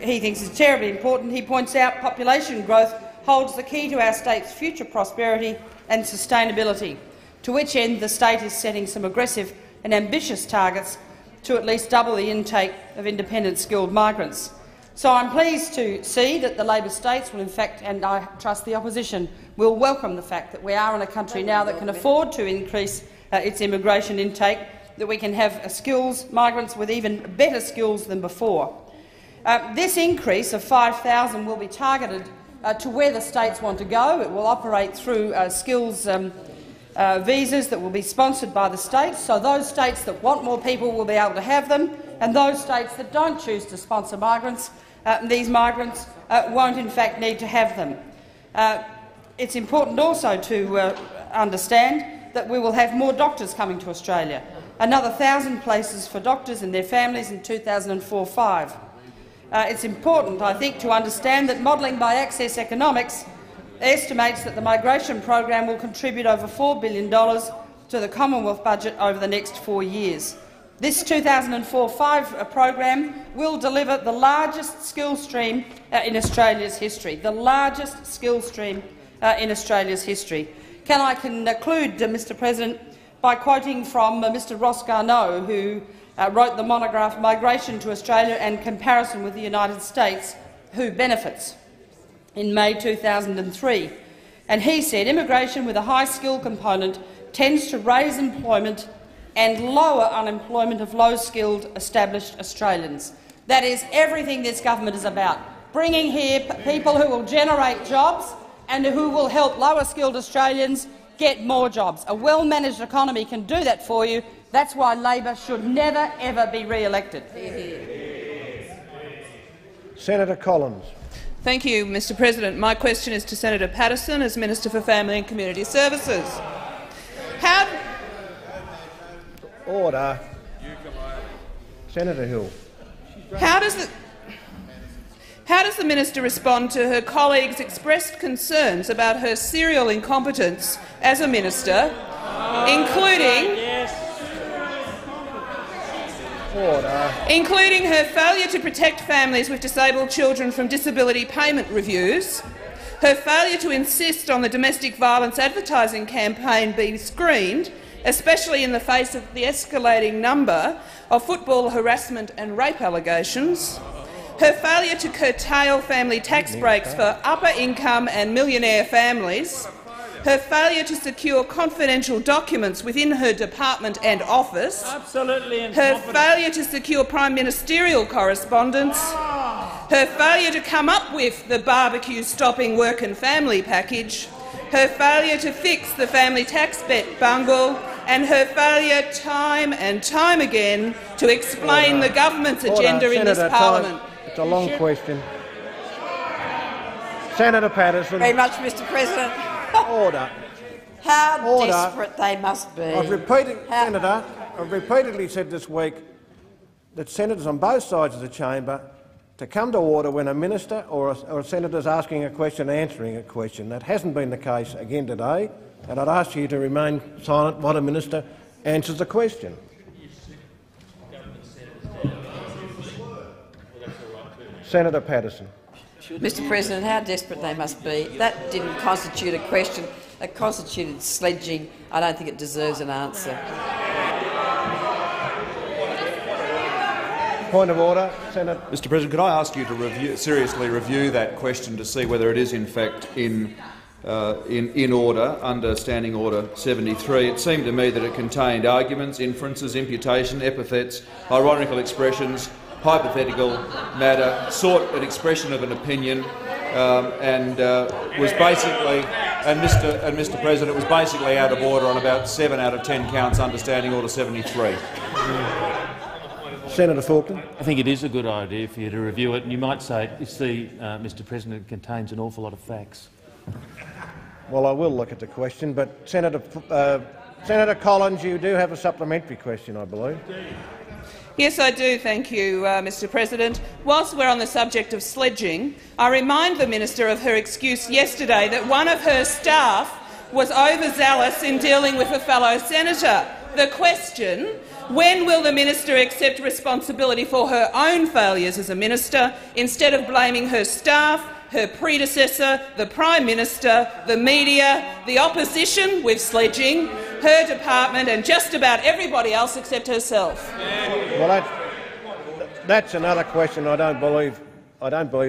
he thinks is terribly important. He points out population growth holds the key to our state's future prosperity and sustainability, to which end the state is setting some aggressive and ambitious targets to at least double the intake of independent skilled migrants. So I'm pleased to see that the Labor states will, in fact, and I trust the opposition, will welcome the fact that we are in a country now that can afford to increase its immigration intake, that we can have skills migrants with even better skills than before. This increase of 5,000 will be targeted to where the states want to go. It will operate through skills visas that will be sponsored by the states, so those states that want more people will be able to have them, and those states that don't choose to sponsor migrants, these migrants won't in fact need to have them. It's important also to understand that we will have more doctors coming to Australia, another 1,000 places for doctors and their families in 2004-05. It's important, I think, to understand that modelling by Access Economics estimates that the migration program will contribute over $4 billion to the Commonwealth budget over the next 4 years. This 2004-05 program will deliver the largest skill stream in Australia's history, the largest skill stream in Australia's history. Can I conclude, Mr President, by quoting from Mr Ross Garnaut, who wrote the monograph Migration to Australia and Comparison with the United States, Who Benefits? In May 2003, and he said immigration with a high skill component tends to raise employment and lower unemployment of low-skilled established Australians. That is everything this government is about, bringing here people who will generate jobs and who will help lower-skilled Australians get more jobs. A well-managed economy can do that for you. That's why Labor should never, ever be re-elected. Senator Collins. Thank you, Mr President. My question is to Senator Patterson as Minister for Family and Community Services. How— Order. Senator Hill. How does the minister respond to her colleagues' expressed concerns about her serial incompetence as a minister, including her failure to protect families with disabled children from disability payment reviews, her failure to insist on the domestic violence advertising campaign be screened, especially in the face of the escalating number of football harassment and rape allegations, her failure to curtail family tax breaks for upper-income and millionaire families, her failure to secure confidential documents within her department and office, her failure to secure prime ministerial correspondence, her failure to come up with the barbecue-stopping work and family package, her failure to fix the family tax bungle, and her failure time and time again to explain the government's agenda in this parliament. It's a long question. Senator Patterson. Very much, Mr President. Order. How desperate they must be. Senator, I've repeatedly said this week that senators on both sides of the chamber to come to order when a minister or a senator is asking a question and answering a question. That hasn't been the case again today, and I'd ask you to remain silent while a minister answers the question. Senator Patterson. Mr President, how desperate they must be. That didn't constitute a question. It constituted sledging. I don't think it deserves an answer. Point of order, Senator. Mr President, could I ask you to seriously review that question to see whether it is in fact in order under Standing Order 73? It seemed to me that it contained arguments, inferences, imputation, epithets, ironical expressions, hypothetical matter, sought an expression of an opinion, was basically— Mr President, was basically out of order on about 7 out of 10 counts under Standing Order 73. Senator Faulkner. I think it is a good idea for you to review it, and you might say, "You see, Mr President, it contains an awful lot of facts." Well, I will look at the question, but Senator Collins, you do have a supplementary question, I believe. Yes, I do. Thank you, Mr President. Whilst we're on the subject of sledging, I remind the minister of her excuse yesterday that one of her staff was overzealous in dealing with a fellow senator. The question, when will the minister accept responsibility for her own failures as a minister, instead of blaming her staff, her predecessor, the Prime Minister, the media, the opposition with sledging, her department and just about everybody else except herself? Well, that's another question. I don't believe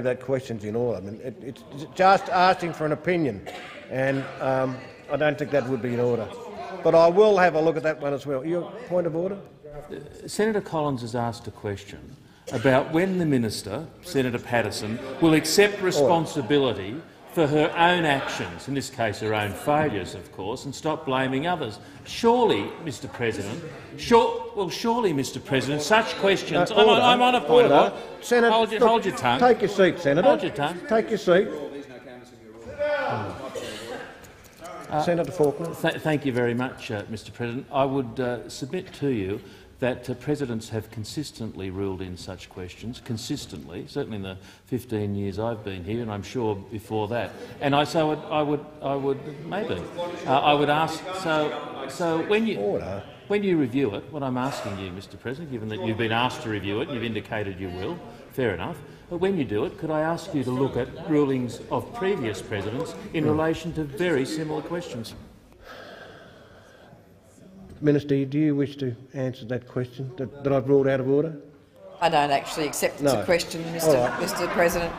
that question's in order. I mean, it's just asking for an opinion, and I don't think that would be in order. But I will have a look at that one as well. Your point of order? Senator Collins has asked a question about when the minister, Senator Patterson, will accept responsibility for her own actions, in this case her own failures, of course, and stop blaming others. Surely, Mr President, surely, Mr President, such questions— I'm on a point of order. Senator, hold your tongue. Take your seat, Senator. Hold your tongue. Take your seat. Senator Faulkner. Thank you very much, Mr President. I would submit to you that presidents have consistently ruled in such questions, consistently, certainly in the 15 years I've been here, and I'm sure before that. And so when you review it, what I'm asking you, Mr President, given that you've been asked to review it, you've indicated you will, fair enough. But when you do it, could I ask you to look at rulings of previous presidents in relation to very similar questions? Minister, do you wish to answer that question that I've ruled out of order? I don't actually accept it's a question, Mr President.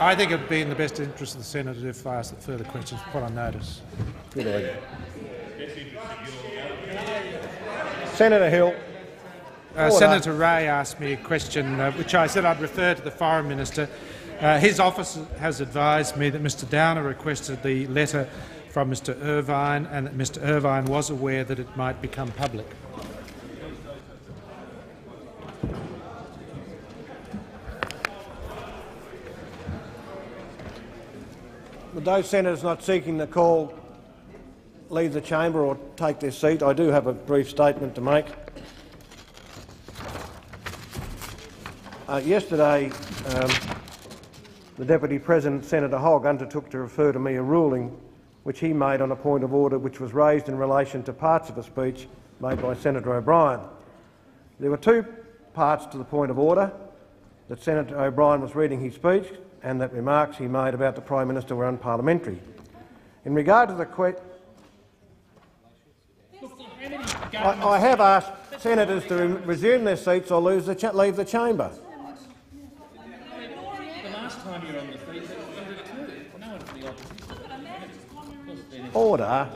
I think it would be in the best interest of the senator if I asked further questions put on notice. Good idea. Senator Hill. Senator Ray asked me a question, which I said I'd refer to the foreign minister. His office has advised me that Mr Downer requested the letter from Mr Irvine, and that Mr Irvine was aware that it might become public. Those senators not seeking the call leave the chamber or take their seat. I do have a brief statement to make. Yesterday, the Deputy President, Senator Hogg, undertook to refer to me a ruling which he made on a point of order which was raised in relation to parts of a speech made by Senator O'Brien. There were two parts to the point of order, that Senator O'Brien was reading his speech and that remarks he made about the Prime Minister were unparliamentary. In regard to the question, I have asked senators to resume their seats or leave the chamber. Order.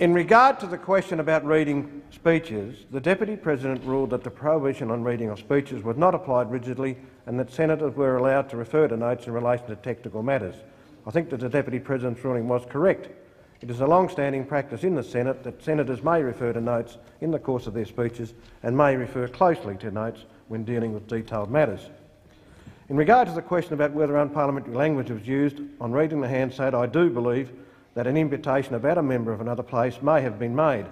In regard to the question about reading speeches, the Deputy President ruled that the prohibition on reading of speeches was not applied rigidly and that senators were allowed to refer to notes in relation to technical matters. I think that the Deputy President's ruling was correct. It is a long-standing practice in the Senate that senators may refer to notes in the course of their speeches and may refer closely to notes when dealing with detailed matters. In regard to the question about whether unparliamentary language was used, on reading the Hansard, I do believe that an imputation about a member of another place may have been made.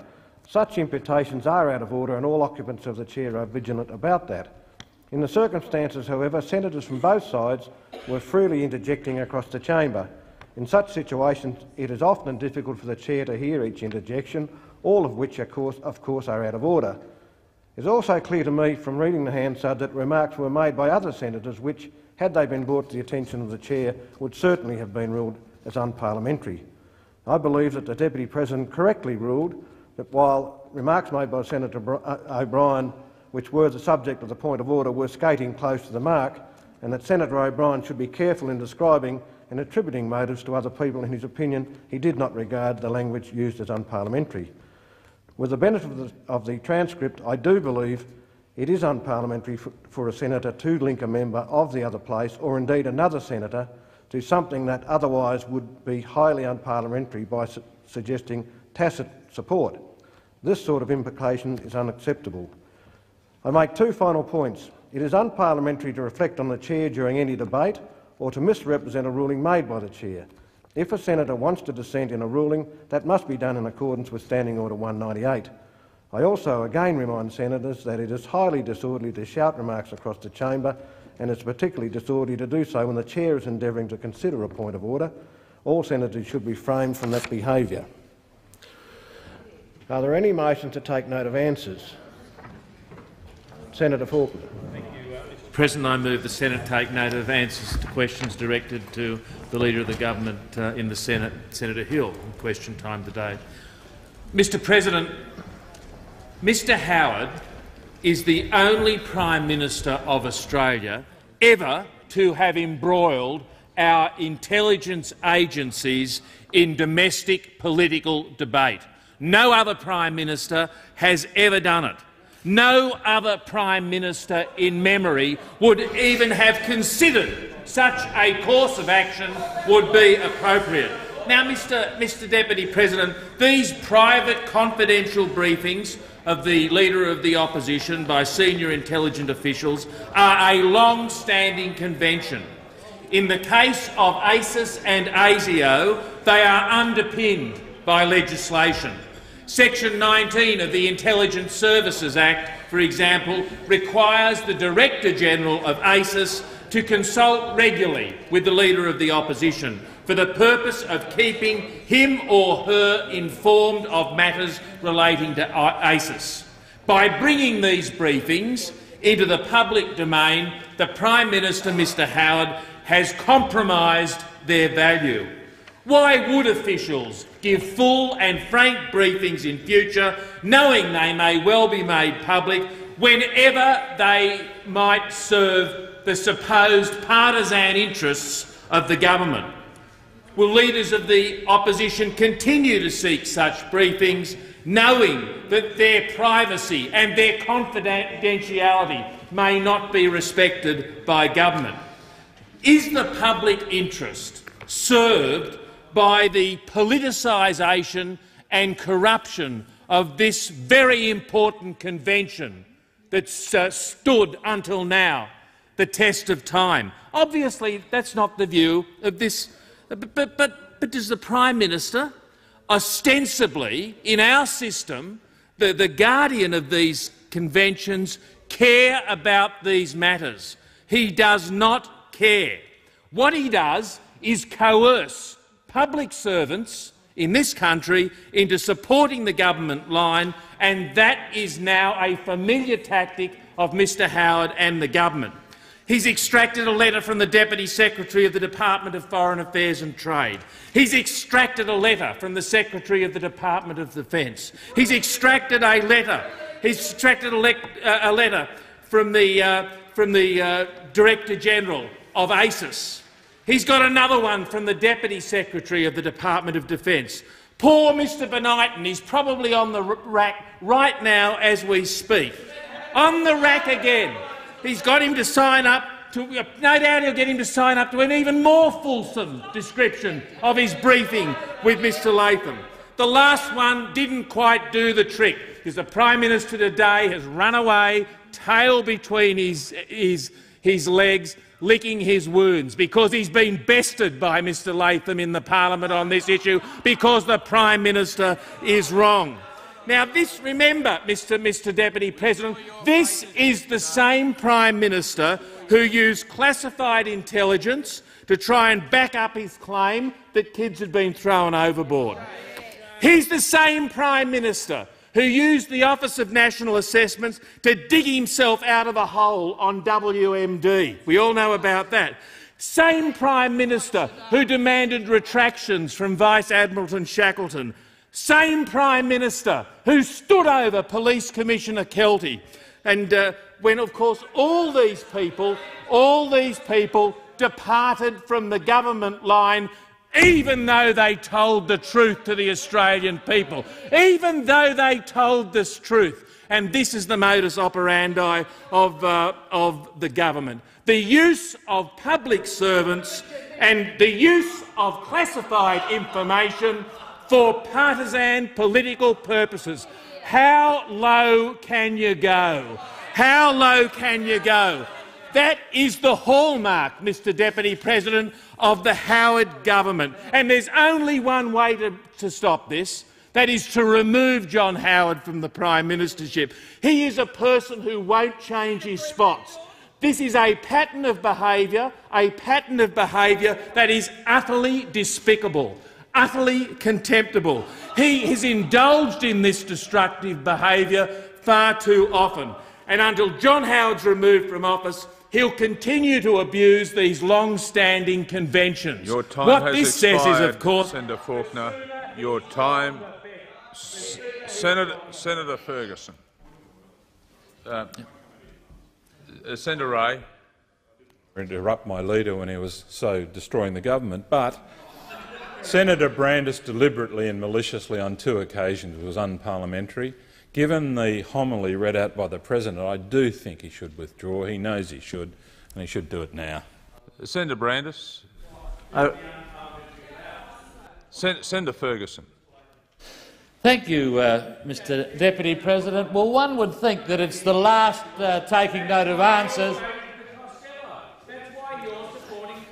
Such imputations are out of order and all occupants of the chair are vigilant about that. In the circumstances, however, senators from both sides were freely interjecting across the chamber. In such situations, it is often difficult for the chair to hear each interjection, all of which, of course, are out of order. It is also clear to me from reading the Hansard that remarks were made by other senators which, had they been brought to the attention of the chair, would certainly have been ruled as unparliamentary. I believe that the Deputy President correctly ruled that while remarks made by Senator O'Brien, which were the subject of the point of order, were skating close to the mark, and that Senator O'Brien should be careful in describing and attributing motives to other people in his opinion, he did not regard the language used as unparliamentary. With the benefit of the transcript, I do believe it is unparliamentary for a senator to link a member of the other place, or indeed another senator, to something that otherwise would be highly unparliamentary by suggesting tacit support. This sort of implication is unacceptable. I make two final points. It is unparliamentary to reflect on the chair during any debate or to misrepresent a ruling made by the chair. If a senator wants to dissent in a ruling, that must be done in accordance with Standing Order 198. I also again remind senators that it is highly disorderly to shout remarks across the chamber, and it's particularly disorderly to do so when the chair is endeavouring to consider a point of order. All senators should be framed from that behaviour. Are there any motions to take note of answers? Senator Faulkner. Thank you, Mr. President. I move the Senate take note of answers to questions directed to the Leader of the Government in the Senate, Senator Hill, in question time today. Mr. President, Mr. Howard is the only Prime Minister of Australia ever to have embroiled our intelligence agencies in domestic political debate. No other Prime Minister has ever done it. No other Prime Minister in memory would even have considered such a course of action would be appropriate. Now, Mr. Deputy President, these private confidential briefings of the Leader of the Opposition by senior intelligence officials are a long-standing convention. In the case of ASIS and ASIO, they are underpinned by legislation. Section 19 of the Intelligence Services Act, for example, requires the Director-General of ASIS to consult regularly with the Leader of the Opposition for the purpose of keeping him or her informed of matters relating to ASIS. By bringing these briefings into the public domain, the Prime Minister, Mr Howard, has compromised their value. Why would officials give full and frank briefings in future, knowing they may well be made public whenever they might serve the supposed partisan interests of the government? Will leaders of the opposition continue to seek such briefings, knowing that their privacy and their confidentiality may not be respected by government? Is the public interest served by the politicisation and corruption of this very important convention that stood until now the test of time. Obviously, that's not the view of this. But does the Prime Minister, ostensibly in our system, the guardian of these conventions, care about these matters? He does not care. What he does is coerce public servants in this country into supporting the government line, and that is now a familiar tactic of Mr Howard and the government. He's extracted a letter from the Deputy Secretary of the Department of Foreign Affairs and Trade. He's extracted a letter from the Secretary of the Department of Defence. He's extracted a letter. He's extracted a letter from the Director General of ASIS. He's got another one from the Deputy Secretary of the Department of Defence. Poor Mr Benighton is probably on the rack right now as we speak. On the rack again. He's got him to sign up to— no doubt he'll get him to sign up to an even more fulsome description of his briefing with Mr Latham. The last one didn't quite do the trick, because the Prime Minister today has run away, tail between his legs, licking his wounds, because he's been bested by Mr Latham in the parliament on this issue, because the Prime Minister is wrong. Now, this, remember, Mr Deputy President, this is the same Prime Minister who used classified intelligence to try and back up his claim that kids had been thrown overboard. He's the same Prime Minister who used the Office of National Assessments to dig himself out of a hole on WMD. We all know about that. Same Prime Minister who demanded retractions from Vice Admiral Shackleton. Same Prime Minister who stood over Police Commissioner Kelty, and when, of course, all these people departed from the government line, even though they told the truth to the Australian people, even though they told this truth. And this is the modus operandi of the government: the use of public servants and the use of classified information for partisan political purposes. How low can you go? How low can you go? That is the hallmark, Mr Deputy President, of the Howard government. And there's only one way to stop this. That is to remove John Howard from the Prime Ministership. He is a person who won't change his spots. This is a pattern of behaviour, that is utterly despicable, utterly contemptible. He has indulged in this destructive behaviour far too often, and until John Howard's removed from office, he'll continue to abuse these long-standing conventions. Your time has expired, says is, of course, Senator Faulkner. Your time, Senator Ferguson, Senator Ray. Interrupt my leader when he was so destroying the government, but Senator Brandis deliberately and maliciously on two occasions was unparliamentary. Given the homily read out by the President, I do think he should withdraw. He knows he should, and he should do it now. Senator Brandis. Senator Ferguson. Thank you, Mr Deputy President. Well, one would think that it's the last taking note of answers.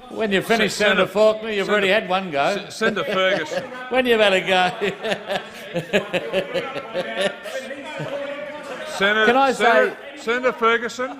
When you finish, Senator Faulkner, you've already had one go. Senator Ferguson. When you've had a go. Senator Ferguson?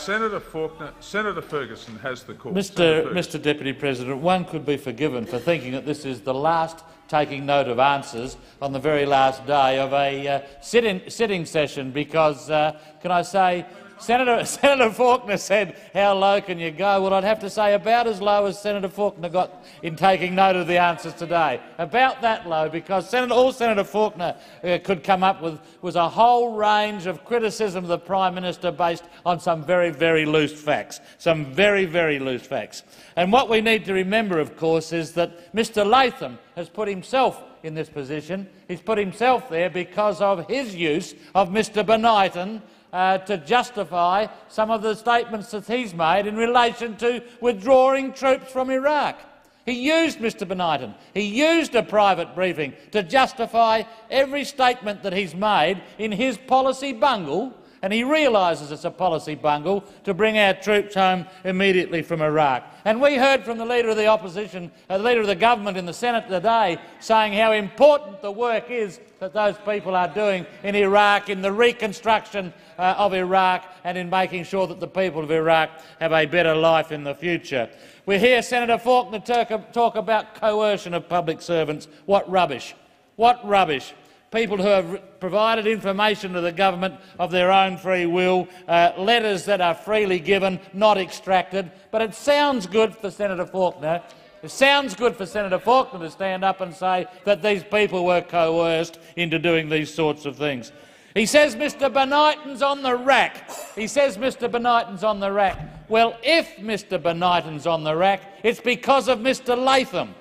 Senator Faulkner. Senator Ferguson has the call. Mr Deputy President, one could be forgiven for thinking that this is the last taking note of answers on the very last day of a sitting session, because, can I say, Senator Faulkner said, "How low can you go?" Well, I'd have to say about as low as Senator Faulkner got in taking note of the answers today. About that low, because all Senator Faulkner could come up with was a whole range of criticism of the Prime Minister based on some very, very loose facts. Some very, very loose facts. And what we need to remember, of course, is that Mr Latham has put himself in this position. He's put himself there because of his use of Mr Benighton to justify some of the statements that he's made in relation to withdrawing troops from Iraq. He used Mr Benighton. He used a private briefing to justify every statement that he's made in his policy bungle and he realises it's a policy bungle to bring our troops home immediately from Iraq. And we heard from the Leader of the Opposition, the Leader of the Government in the Senate today, saying how important the work is that those people are doing in Iraq, in the reconstruction of Iraq and in making sure that the people of Iraq have a better life in the future. We hear Senator Faulkner talk about coercion of public servants. What rubbish. What rubbish. People who have provided information to the government of their own free will, letters that are freely given, not extracted. But it sounds good for Senator Faulkner. It sounds good for Senator Faulkner to stand up and say that these people were coerced into doing these sorts of things. He says Mr Benighton's on the rack. He says Mr Benighton's on the rack. Well, if Mr Benighton's on the rack, it's because of Mr Latham,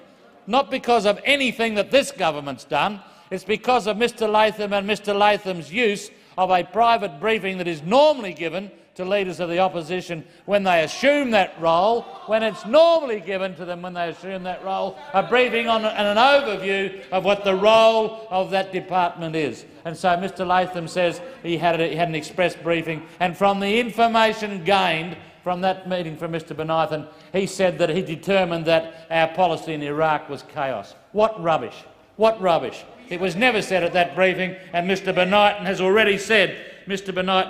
not because of anything that this government's done. It's because of Mr Latham and Mr Latham's use of a private briefing that is normally given to leaders of the opposition when they assume that role, when it's normally given to them when they assume that role, a briefing on and an overview of what the role of that department is. And so Mr Latham says he had an express briefing, and from the information gained from that meeting from Mr Benighton, he said that he determined that our policy in Iraq was chaos. What rubbish. What rubbish. It was never said at that briefing, and Mr Benighton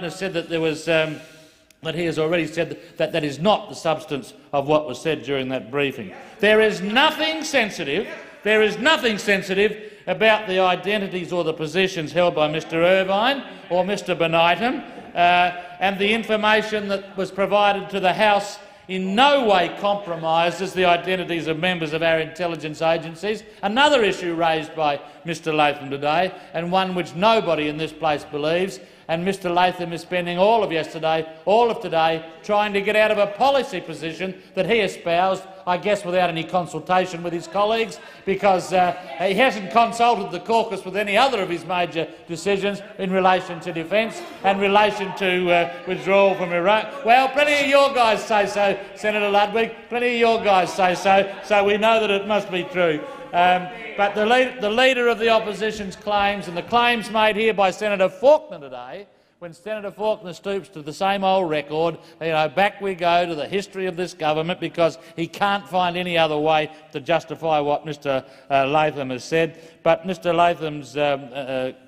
has said that there was, that is not the substance of what was said during that briefing. There is nothing sensitive. There is nothing sensitive about the identities or the positions held by Mr Irvine or Mr Benighton, and the information that was provided to the House in no way compromises the identities of members of our intelligence agencies, another issue raised by Mr Latham today, and one which nobody in this place believes. And Mr Latham is spending all of yesterday, all of today, trying to get out of a policy position that he espoused, I guess without any consultation with his colleagues, because he hasn't consulted the caucus with any other of his major decisions in relation to defence and relation to withdrawal from Iraq. Well, plenty of your guys say so, Senator Ludwig. Plenty of your guys say so, so we know that it must be true. But the Leader of the Opposition's claims, and the claims made here by Senator Faulkner today, when Senator Faulkner stoops to the same old record, back we go to the history of this government, because he can't find any other way to justify what Mr Latham has said. But Mr Latham's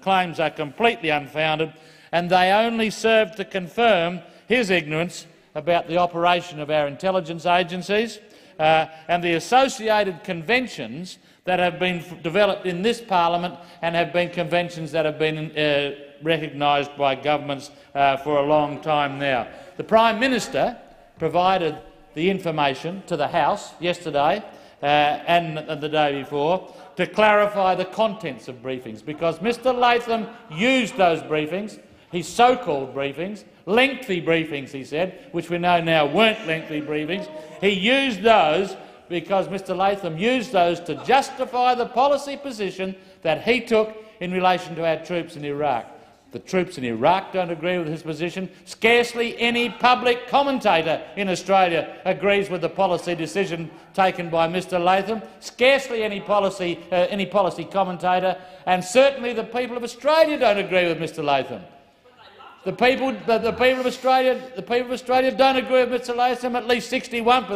claims are completely unfounded, and they only serve to confirm his ignorance about the operation of our intelligence agencies and the associated conventions that have been developed in this parliament and have been conventions that have been recognised by governments for a long time now. The Prime Minister provided the information to the House yesterday and the day before to clarify the contents of briefings, because Mr Latham used those briefings, his so-called briefings, lengthy briefings, he said, which we know now weren't lengthy briefings. He used those because Mr Latham used those to justify the policy position that he took in relation to our troops in Iraq. The troops in Iraq don't agree with his position. Scarcely any public commentator in Australia agrees with the policy decision taken by Mr Latham. Scarcely any policy commentator, and certainly the people of Australia don't agree with Mr Latham. The people of Australia don't agree with Mr Latham. At least 61%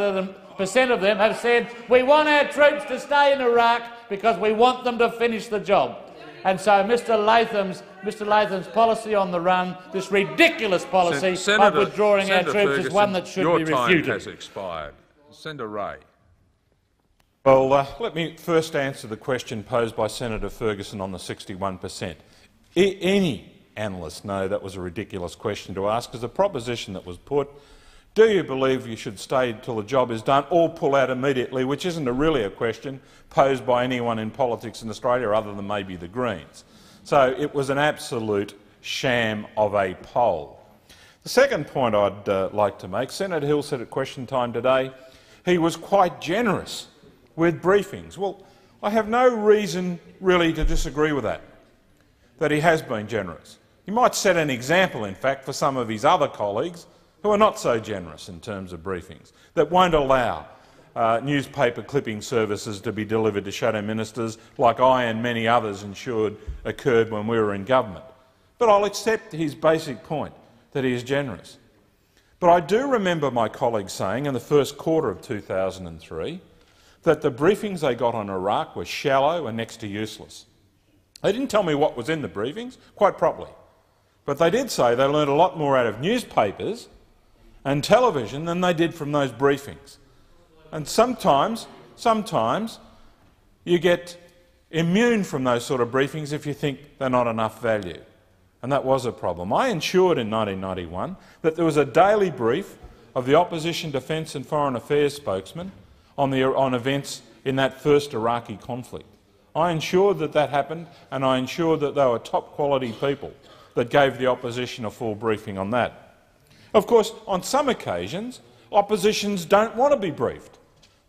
of them have said we want our troops to stay in Iraq because we want them to finish the job. And so Mr Latham's policy on the run, this ridiculous policy of withdrawing our troops, Ferguson, is one that should be refuted. Your time has expired. Senator Ray. Well, let me first answer the question posed by Senator Ferguson on the 61%. Any analysts know that was a ridiculous question to ask, because the proposition that was put, do you believe you should stay till the job is done or pull out immediately, which isn't really a question posed by anyone in politics in Australia other than maybe the Greens. So it was an absolute sham of a poll. The second point I'd like to make, Senator Hill said at question time today, he was quite generous with briefings. Well, I have no reason really to disagree with that, that he has been generous. He might set an example, in fact, for some of his other colleagues who are not so generous in terms of briefings, that won't allow newspaper clipping services to be delivered to shadow ministers like I and many others ensured occurred when we were in government. But I'll accept his basic point that he is generous. But I do remember my colleagues saying in the first quarter of 2003 that the briefings they got on Iraq were shallow and next to useless. They didn't tell me what was in the briefings, quite properly, but they did say they learned a lot more out of newspapers and television than they did from those briefings. And sometimes you get immune from those sort of briefings if you think they're not enough value. And that was a problem. I ensured in 1991 that there was a daily brief of the opposition defence and foreign affairs spokesman on events in that first Iraqi conflict. I ensured that that happened, and I ensured that they were top-quality people that gave the opposition a full briefing on that. Of course, on some occasions, oppositions don't want to be briefed.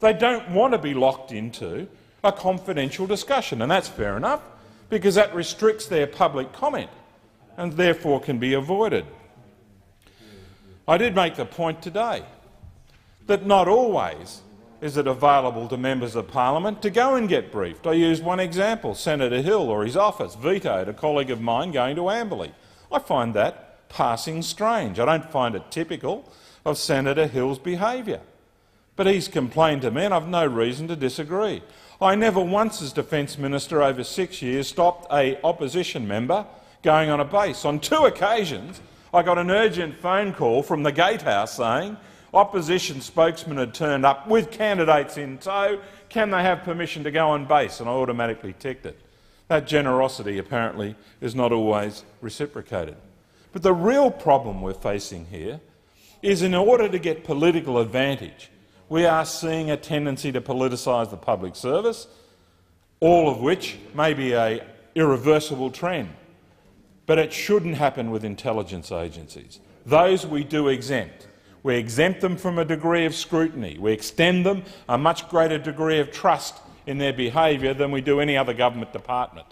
They don't want to be locked into a confidential discussion, and that's fair enough, because that restricts their public comment and therefore can be avoided. I did make the point today that not always is it available to members of parliament to go and get briefed. I used one example, Senator Hill or his office vetoed a colleague of mine going to Amberley. I find that passing strange. I don't find it typical of Senator Hill's behaviour. But he's complained to me, and I've no reason to disagree. I never once, as Defence Minister over 6 years, stopped an opposition member going on a base. On two occasions, I got an urgent phone call from the Gatehouse saying opposition spokesman had turned up with candidates in tow. Can they have permission to go on base? And I automatically ticked it. That generosity apparently is not always reciprocated. But the real problem we're facing here is, in order to get political advantage, we are seeing a tendency to politicise the public service, all of which may be an irreversible trend. But it shouldn't happen with intelligence agencies. Those we do exempt. We exempt them from a degree of scrutiny. We extend them a much greater degree of trust in their behaviour than we do any other government department.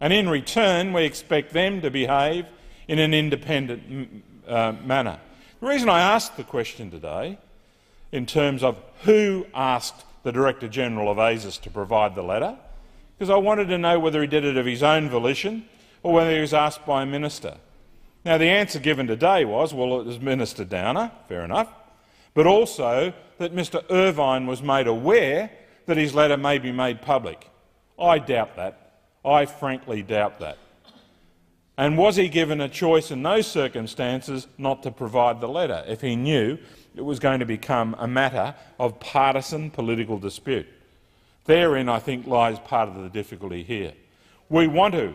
And in return, we expect them to behave in an independent manner. The reason I asked the question today in terms of who asked the Director-General of ASIS to provide the letter, because I wanted to know whether he did it of his own volition or whether he was asked by a minister. Now, the answer given today was, well, it was Minister Downer, fair enough, but also that Mr Irvine was made aware that his letter may be made public. I doubt that. I frankly doubt that. And was he given a choice in those circumstances not to provide the letter if he knew it was going to become a matter of partisan political dispute? Therein, I think, lies part of the difficulty here. We want to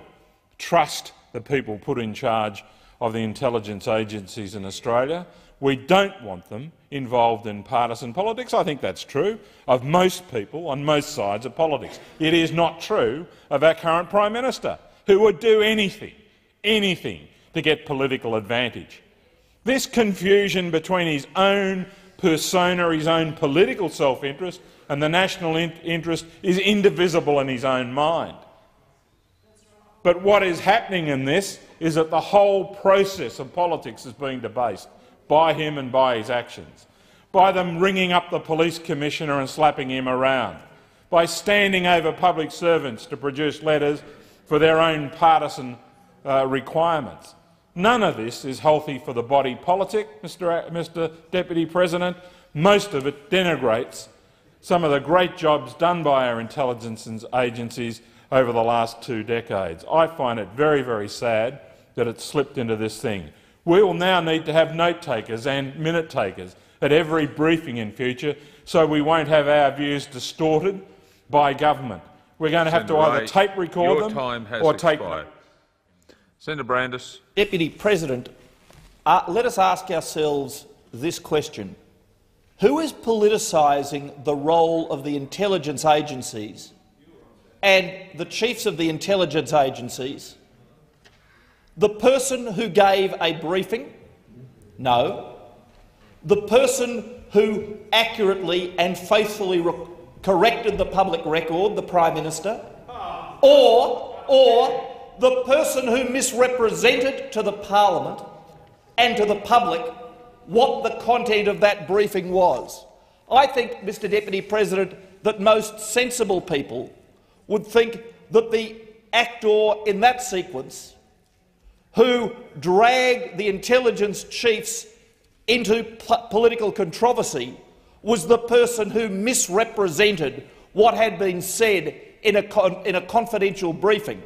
trust the people put in charge of the intelligence agencies in Australia. We don't want them involved in partisan politics. I think that's true of most people on most sides of politics. It is not true of our current Prime Minister, who would do anything to get political advantage. This confusion between his own persona, his own political self-interest and the national interest is indivisible in his own mind. But what is happening in this is that the whole process of politics is being debased by him and by his actions, by them ringing up the police commissioner and slapping him around, by standing over public servants to produce letters for their own partisan requirements. None of this is healthy for the body politic, Mr. Deputy President. Most of it denigrates some of the great jobs done by our intelligence agencies over the last 2 decades. I find it very, very sad that it's slipped into this thing. We will now need to have note-takers and minute-takers at every briefing in future, so we won't have our views distorted by government. We're going to have to either tape record them or take note. Senator Brandis. Deputy President, let us ask ourselves this question. Who is politicising the role of the intelligence agencies and the chiefs of the intelligence agencies? The person who gave a briefing? No. The person who accurately and faithfully corrected the public record, the Prime Minister? Or the person who misrepresented to the parliament and to the public what the content of that briefing was? I think, Mr Deputy President, that most sensible people would think that the actor in that sequence who dragged the intelligence chiefs into political controversy was the person who misrepresented what had been said in a confidential briefing,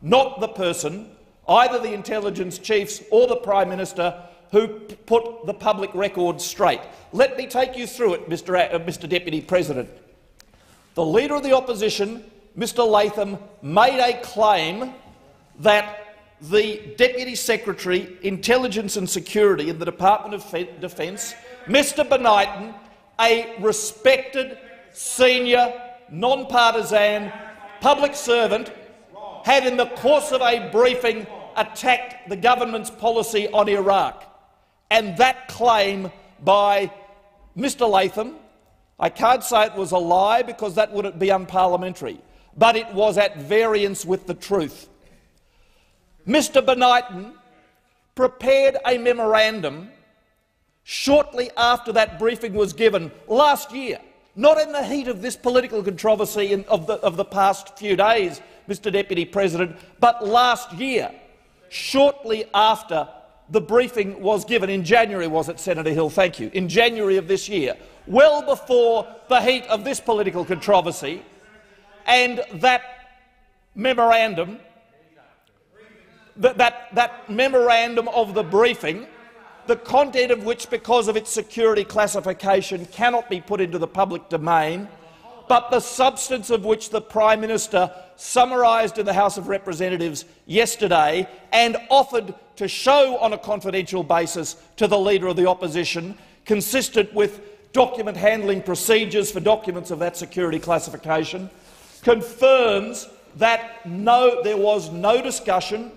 not the person, either the intelligence chiefs or the Prime Minister, who put the public record straight. Let me take you through it, Mr. Deputy President. The Leader of the Opposition, Mr. Latham, made a claim that the Deputy Secretary, Intelligence and Security in the Department of Defence, Mr. Benighton, a respected, senior, non-partisan public servant, had in the course of a briefing attacked the government's policy on Iraq. And that claim by Mr. Latham, I can't say it was a lie because that would be unparliamentary, but it was at variance with the truth. Mr. Benighton prepared a memorandum shortly after that briefing was given last year, not in the heat of this political controversy of the past few days, Mr. Deputy President, but last year, shortly after the briefing was given, in January, was it, Senator Hill? Thank you. In January of this year, well before the heat of this political controversy, and that memorandum, that memorandum of the briefing, the content of which, because of its security classification, cannot be put into the public domain, but the substance of which the Prime Minister summarised in the House of Representatives yesterday and offered to show on a confidential basis to the Leader of the Opposition, consistent with document handling procedures for documents of that security classification, confirms that there was no discussion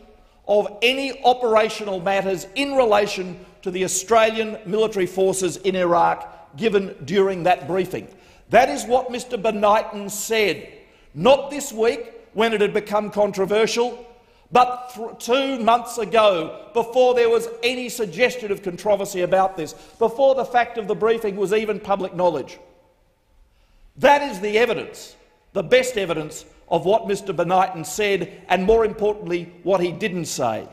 of any operational matters in relation to the Australian military forces in Iraq given during that briefing. That is what Mr. Benighton said, not this week when it had become controversial, but 2 months ago, before there was any suggestion of controversy about this, before the fact of the briefing was even public knowledge. That is the evidence, the best evidence, of what Mr. Benighton said and, more importantly, what he didn't say.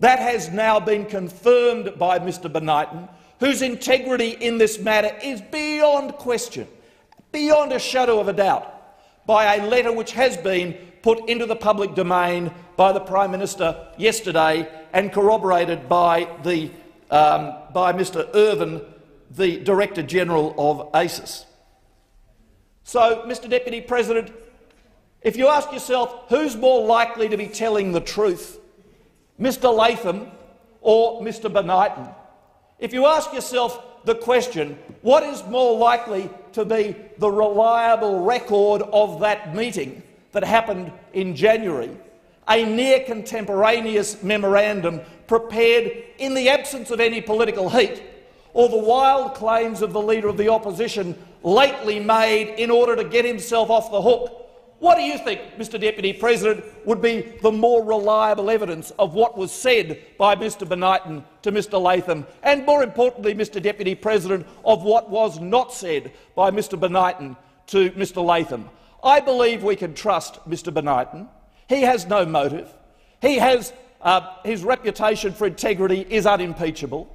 That has now been confirmed by Mr. Benighton, whose integrity in this matter is beyond question, beyond a shadow of a doubt, by a letter which has been put into the public domain by the Prime Minister yesterday and corroborated by Mr. Irvin, the Director General of ASIS. So, Mr. Deputy President, if you ask yourself who's more likely to be telling the truth, Mr. Latham or Mr. Benighton, if you ask yourself the question, what is more likely to be the reliable record of that meeting that happened in January, a near contemporaneous memorandum prepared in the absence of any political heat, or the wild claims of the Leader of the Opposition lately made in order to get himself off the hook? What do you think, Mr. Deputy President, would be the more reliable evidence of what was said by Mr. Benighton to Mr. Latham, and more importantly, Mr. Deputy President, of what was not said by Mr. Benighton to Mr. Latham? I believe we can trust Mr. Benighton. He has no motive. He has his reputation for integrity is unimpeachable.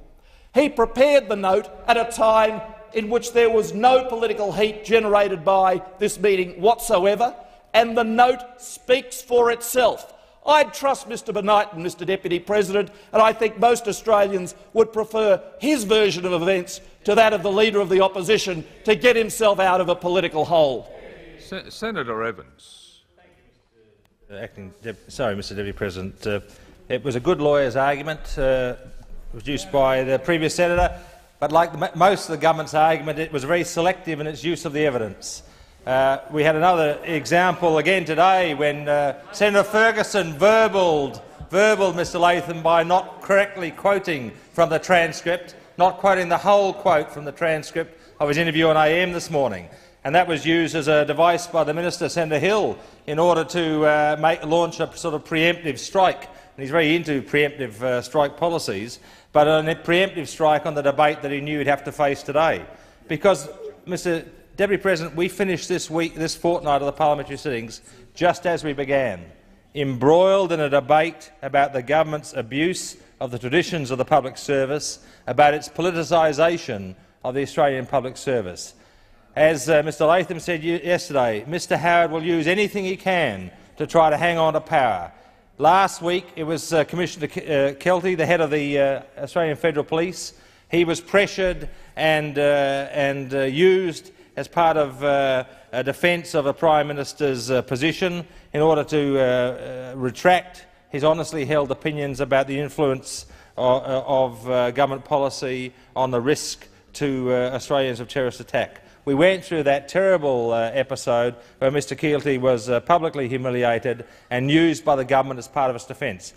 He prepared the note at a time in which there was no political heat generated by this meeting whatsoever, and the note speaks for itself. I'd trust Mr. Benighton, Mr. Deputy President, and I think most Australians would prefer his version of events to that of the Leader of the Opposition to get himself out of a political hole. Senator Evans. Sorry, Mr. Deputy President. It was a good lawyer's argument produced by the previous senator, but like most of the government's argument, it was very selective in its use of the evidence. We had another example again today when Senator Ferguson verbaled Mr. Latham by not correctly quoting from the transcript, not quoting the whole quote from the transcript of his interview on AM this morning, and that was used as a device by the Minister, Senator Hill, in order to launch a sort of preemptive strike. And he's very into preemptive strike policies, but a preemptive strike on the debate that he knew he'd have to face today, because, Mr. Deputy President, we finished this fortnight of the parliamentary sittings just as we began, embroiled in a debate about the government's abuse of the traditions of the public service, about its politicisation of the Australian public service. As Mr Latham said yesterday, Mr Howard will use anything he can to try to hang on to power. Last week it was Commissioner Kelty, the head of the Australian Federal Police. He was pressured and used as part of a defence of a Prime Minister's position in order to retract his honestly held opinions about the influence of government policy on the risk to Australians of terrorist attack. We went through that terrible episode where Mr Keelty was publicly humiliated and used by the government as part of its defence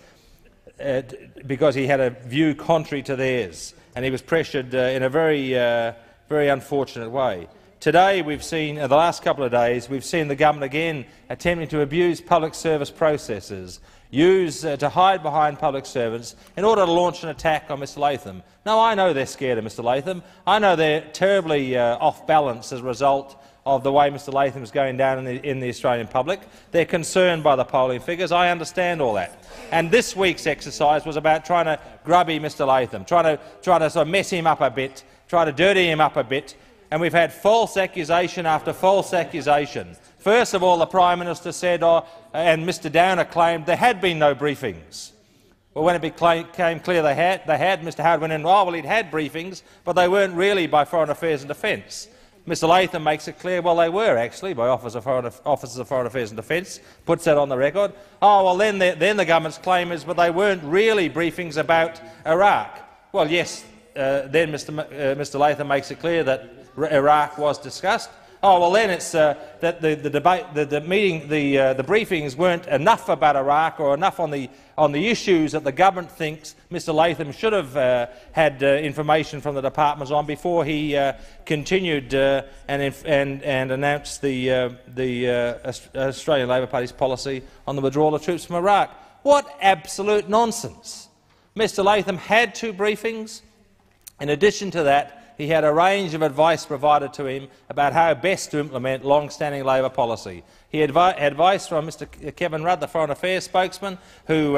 because he had a view contrary to theirs, and he was pressured in a very unfortunate way. Today we've seen, the last couple of days, we've seen the government again attempting to abuse public service processes, used to hide behind public servants in order to launch an attack on Mr Latham. Now, I know they're scared of Mr Latham. I know they're terribly off balance as a result of the way Mr Latham is going down in the Australian public. They're concerned by the polling figures. I understand all that. And this week's exercise was about trying to grubby Mr Latham, trying to sort of mess him up a bit, try to dirty him up a bit. And we've had false accusation after false accusation. First of all, the Prime Minister said, and Mr Downer claimed, there had been no briefings. Well, when it became clear they had, Mr Howard went in, well, he'd had briefings, but they weren't really by Foreign Affairs and Defence. Mr Latham makes it clear, well, they were actually by Offices of Foreign Affairs and Defence, puts that on the record. Oh, well, then the government's claim is, but they weren't really briefings about Iraq. Well, yes, then Mr Latham makes it clear that Iraq was discussed. Oh well, then it's that the debate, the briefings weren't enough about Iraq or enough on the issues that the government thinks Mr Latham should have had information from the departments on before he continued and announced the Australian Labor Party's policy on the withdrawal of troops from Iraq. What absolute nonsense! Mr Latham had two briefings. In addition to that, he had a range of advice provided to him about how best to implement long-standing Labor policy. He had advice from Mr Kevin Rudd, the Foreign Affairs spokesman, who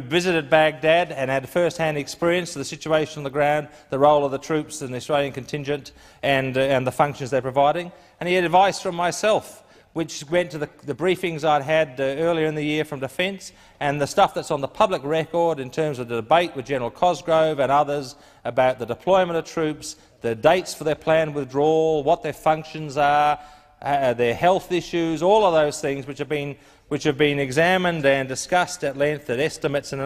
visited Baghdad and had first-hand experience of the situation on the ground, the role of the troops and the Australian contingent, and the functions they're providing. And he had advice from myself, which went to the briefings I'd had earlier in the year from Defence and the stuff that's on the public record in terms of the debate with General Cosgrove and others about the deployment of troops, the dates for their planned withdrawal, what their functions are, their health issues, all of those things which have been examined and discussed at length at estimates and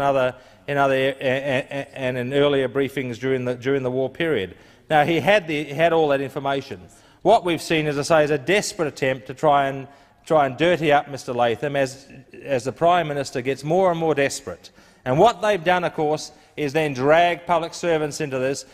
in earlier briefings during the war period. Now, he had all that information. What we've seen, as I say, is a desperate attempt to try and dirty up Mr Latham as the Prime Minister gets more and more desperate. And what they've done, of course, is then drag public servants into this,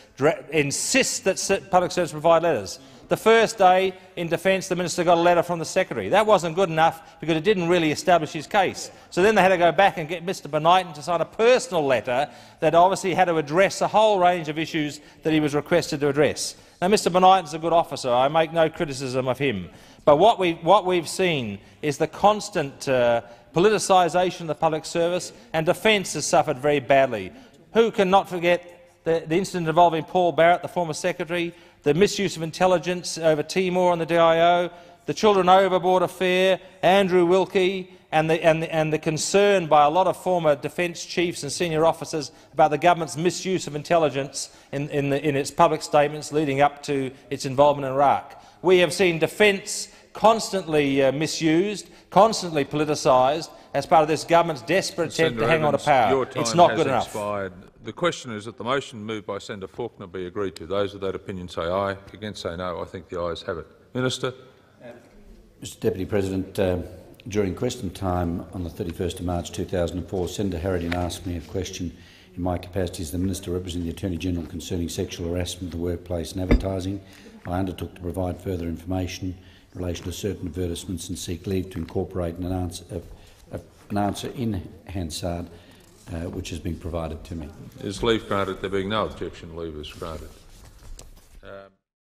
insist that public servants provide letters. The first day in Defence, the Minister got a letter from the Secretary. That wasn't good enough because it didn't really establish his case. So then they had to go back and get Mr Benighton to sign a personal letter that obviously had to address a whole range of issues that he was requested to address. Now, Mr Benighton's a good officer. I make no criticism of him. But what we've seen is the constant politicisation of the public service, and Defence has suffered very badly. Who cannot forget the incident involving Paul Barrett, the former Secretary, the misuse of intelligence over Timor and the DIO, the Children Overboard affair, Andrew Wilkie, and the concern by a lot of former Defence chiefs and senior officers about the government's misuse of intelligence in its public statements leading up to its involvement in Iraq. We have seen Defence constantly misused, constantly politicised as part of this government's desperate attempt to hang on to power. It's not good enough. The question is that the motion moved by Senator Faulkner be agreed to. Those of that opinion say aye. Against say no. I think the ayes have it. Minister. Mr Deputy President, during question time on the 31st of March 2004, Senator Harradine asked me a question in my capacity as the Minister representing the Attorney-General concerning sexual harassment in the workplace and advertising. I undertook to provide further information in relation to certain advertisements and seek leave to incorporate an answer in Hansard, which has been provided to me. Is leave granted? There being no objection, leave is granted.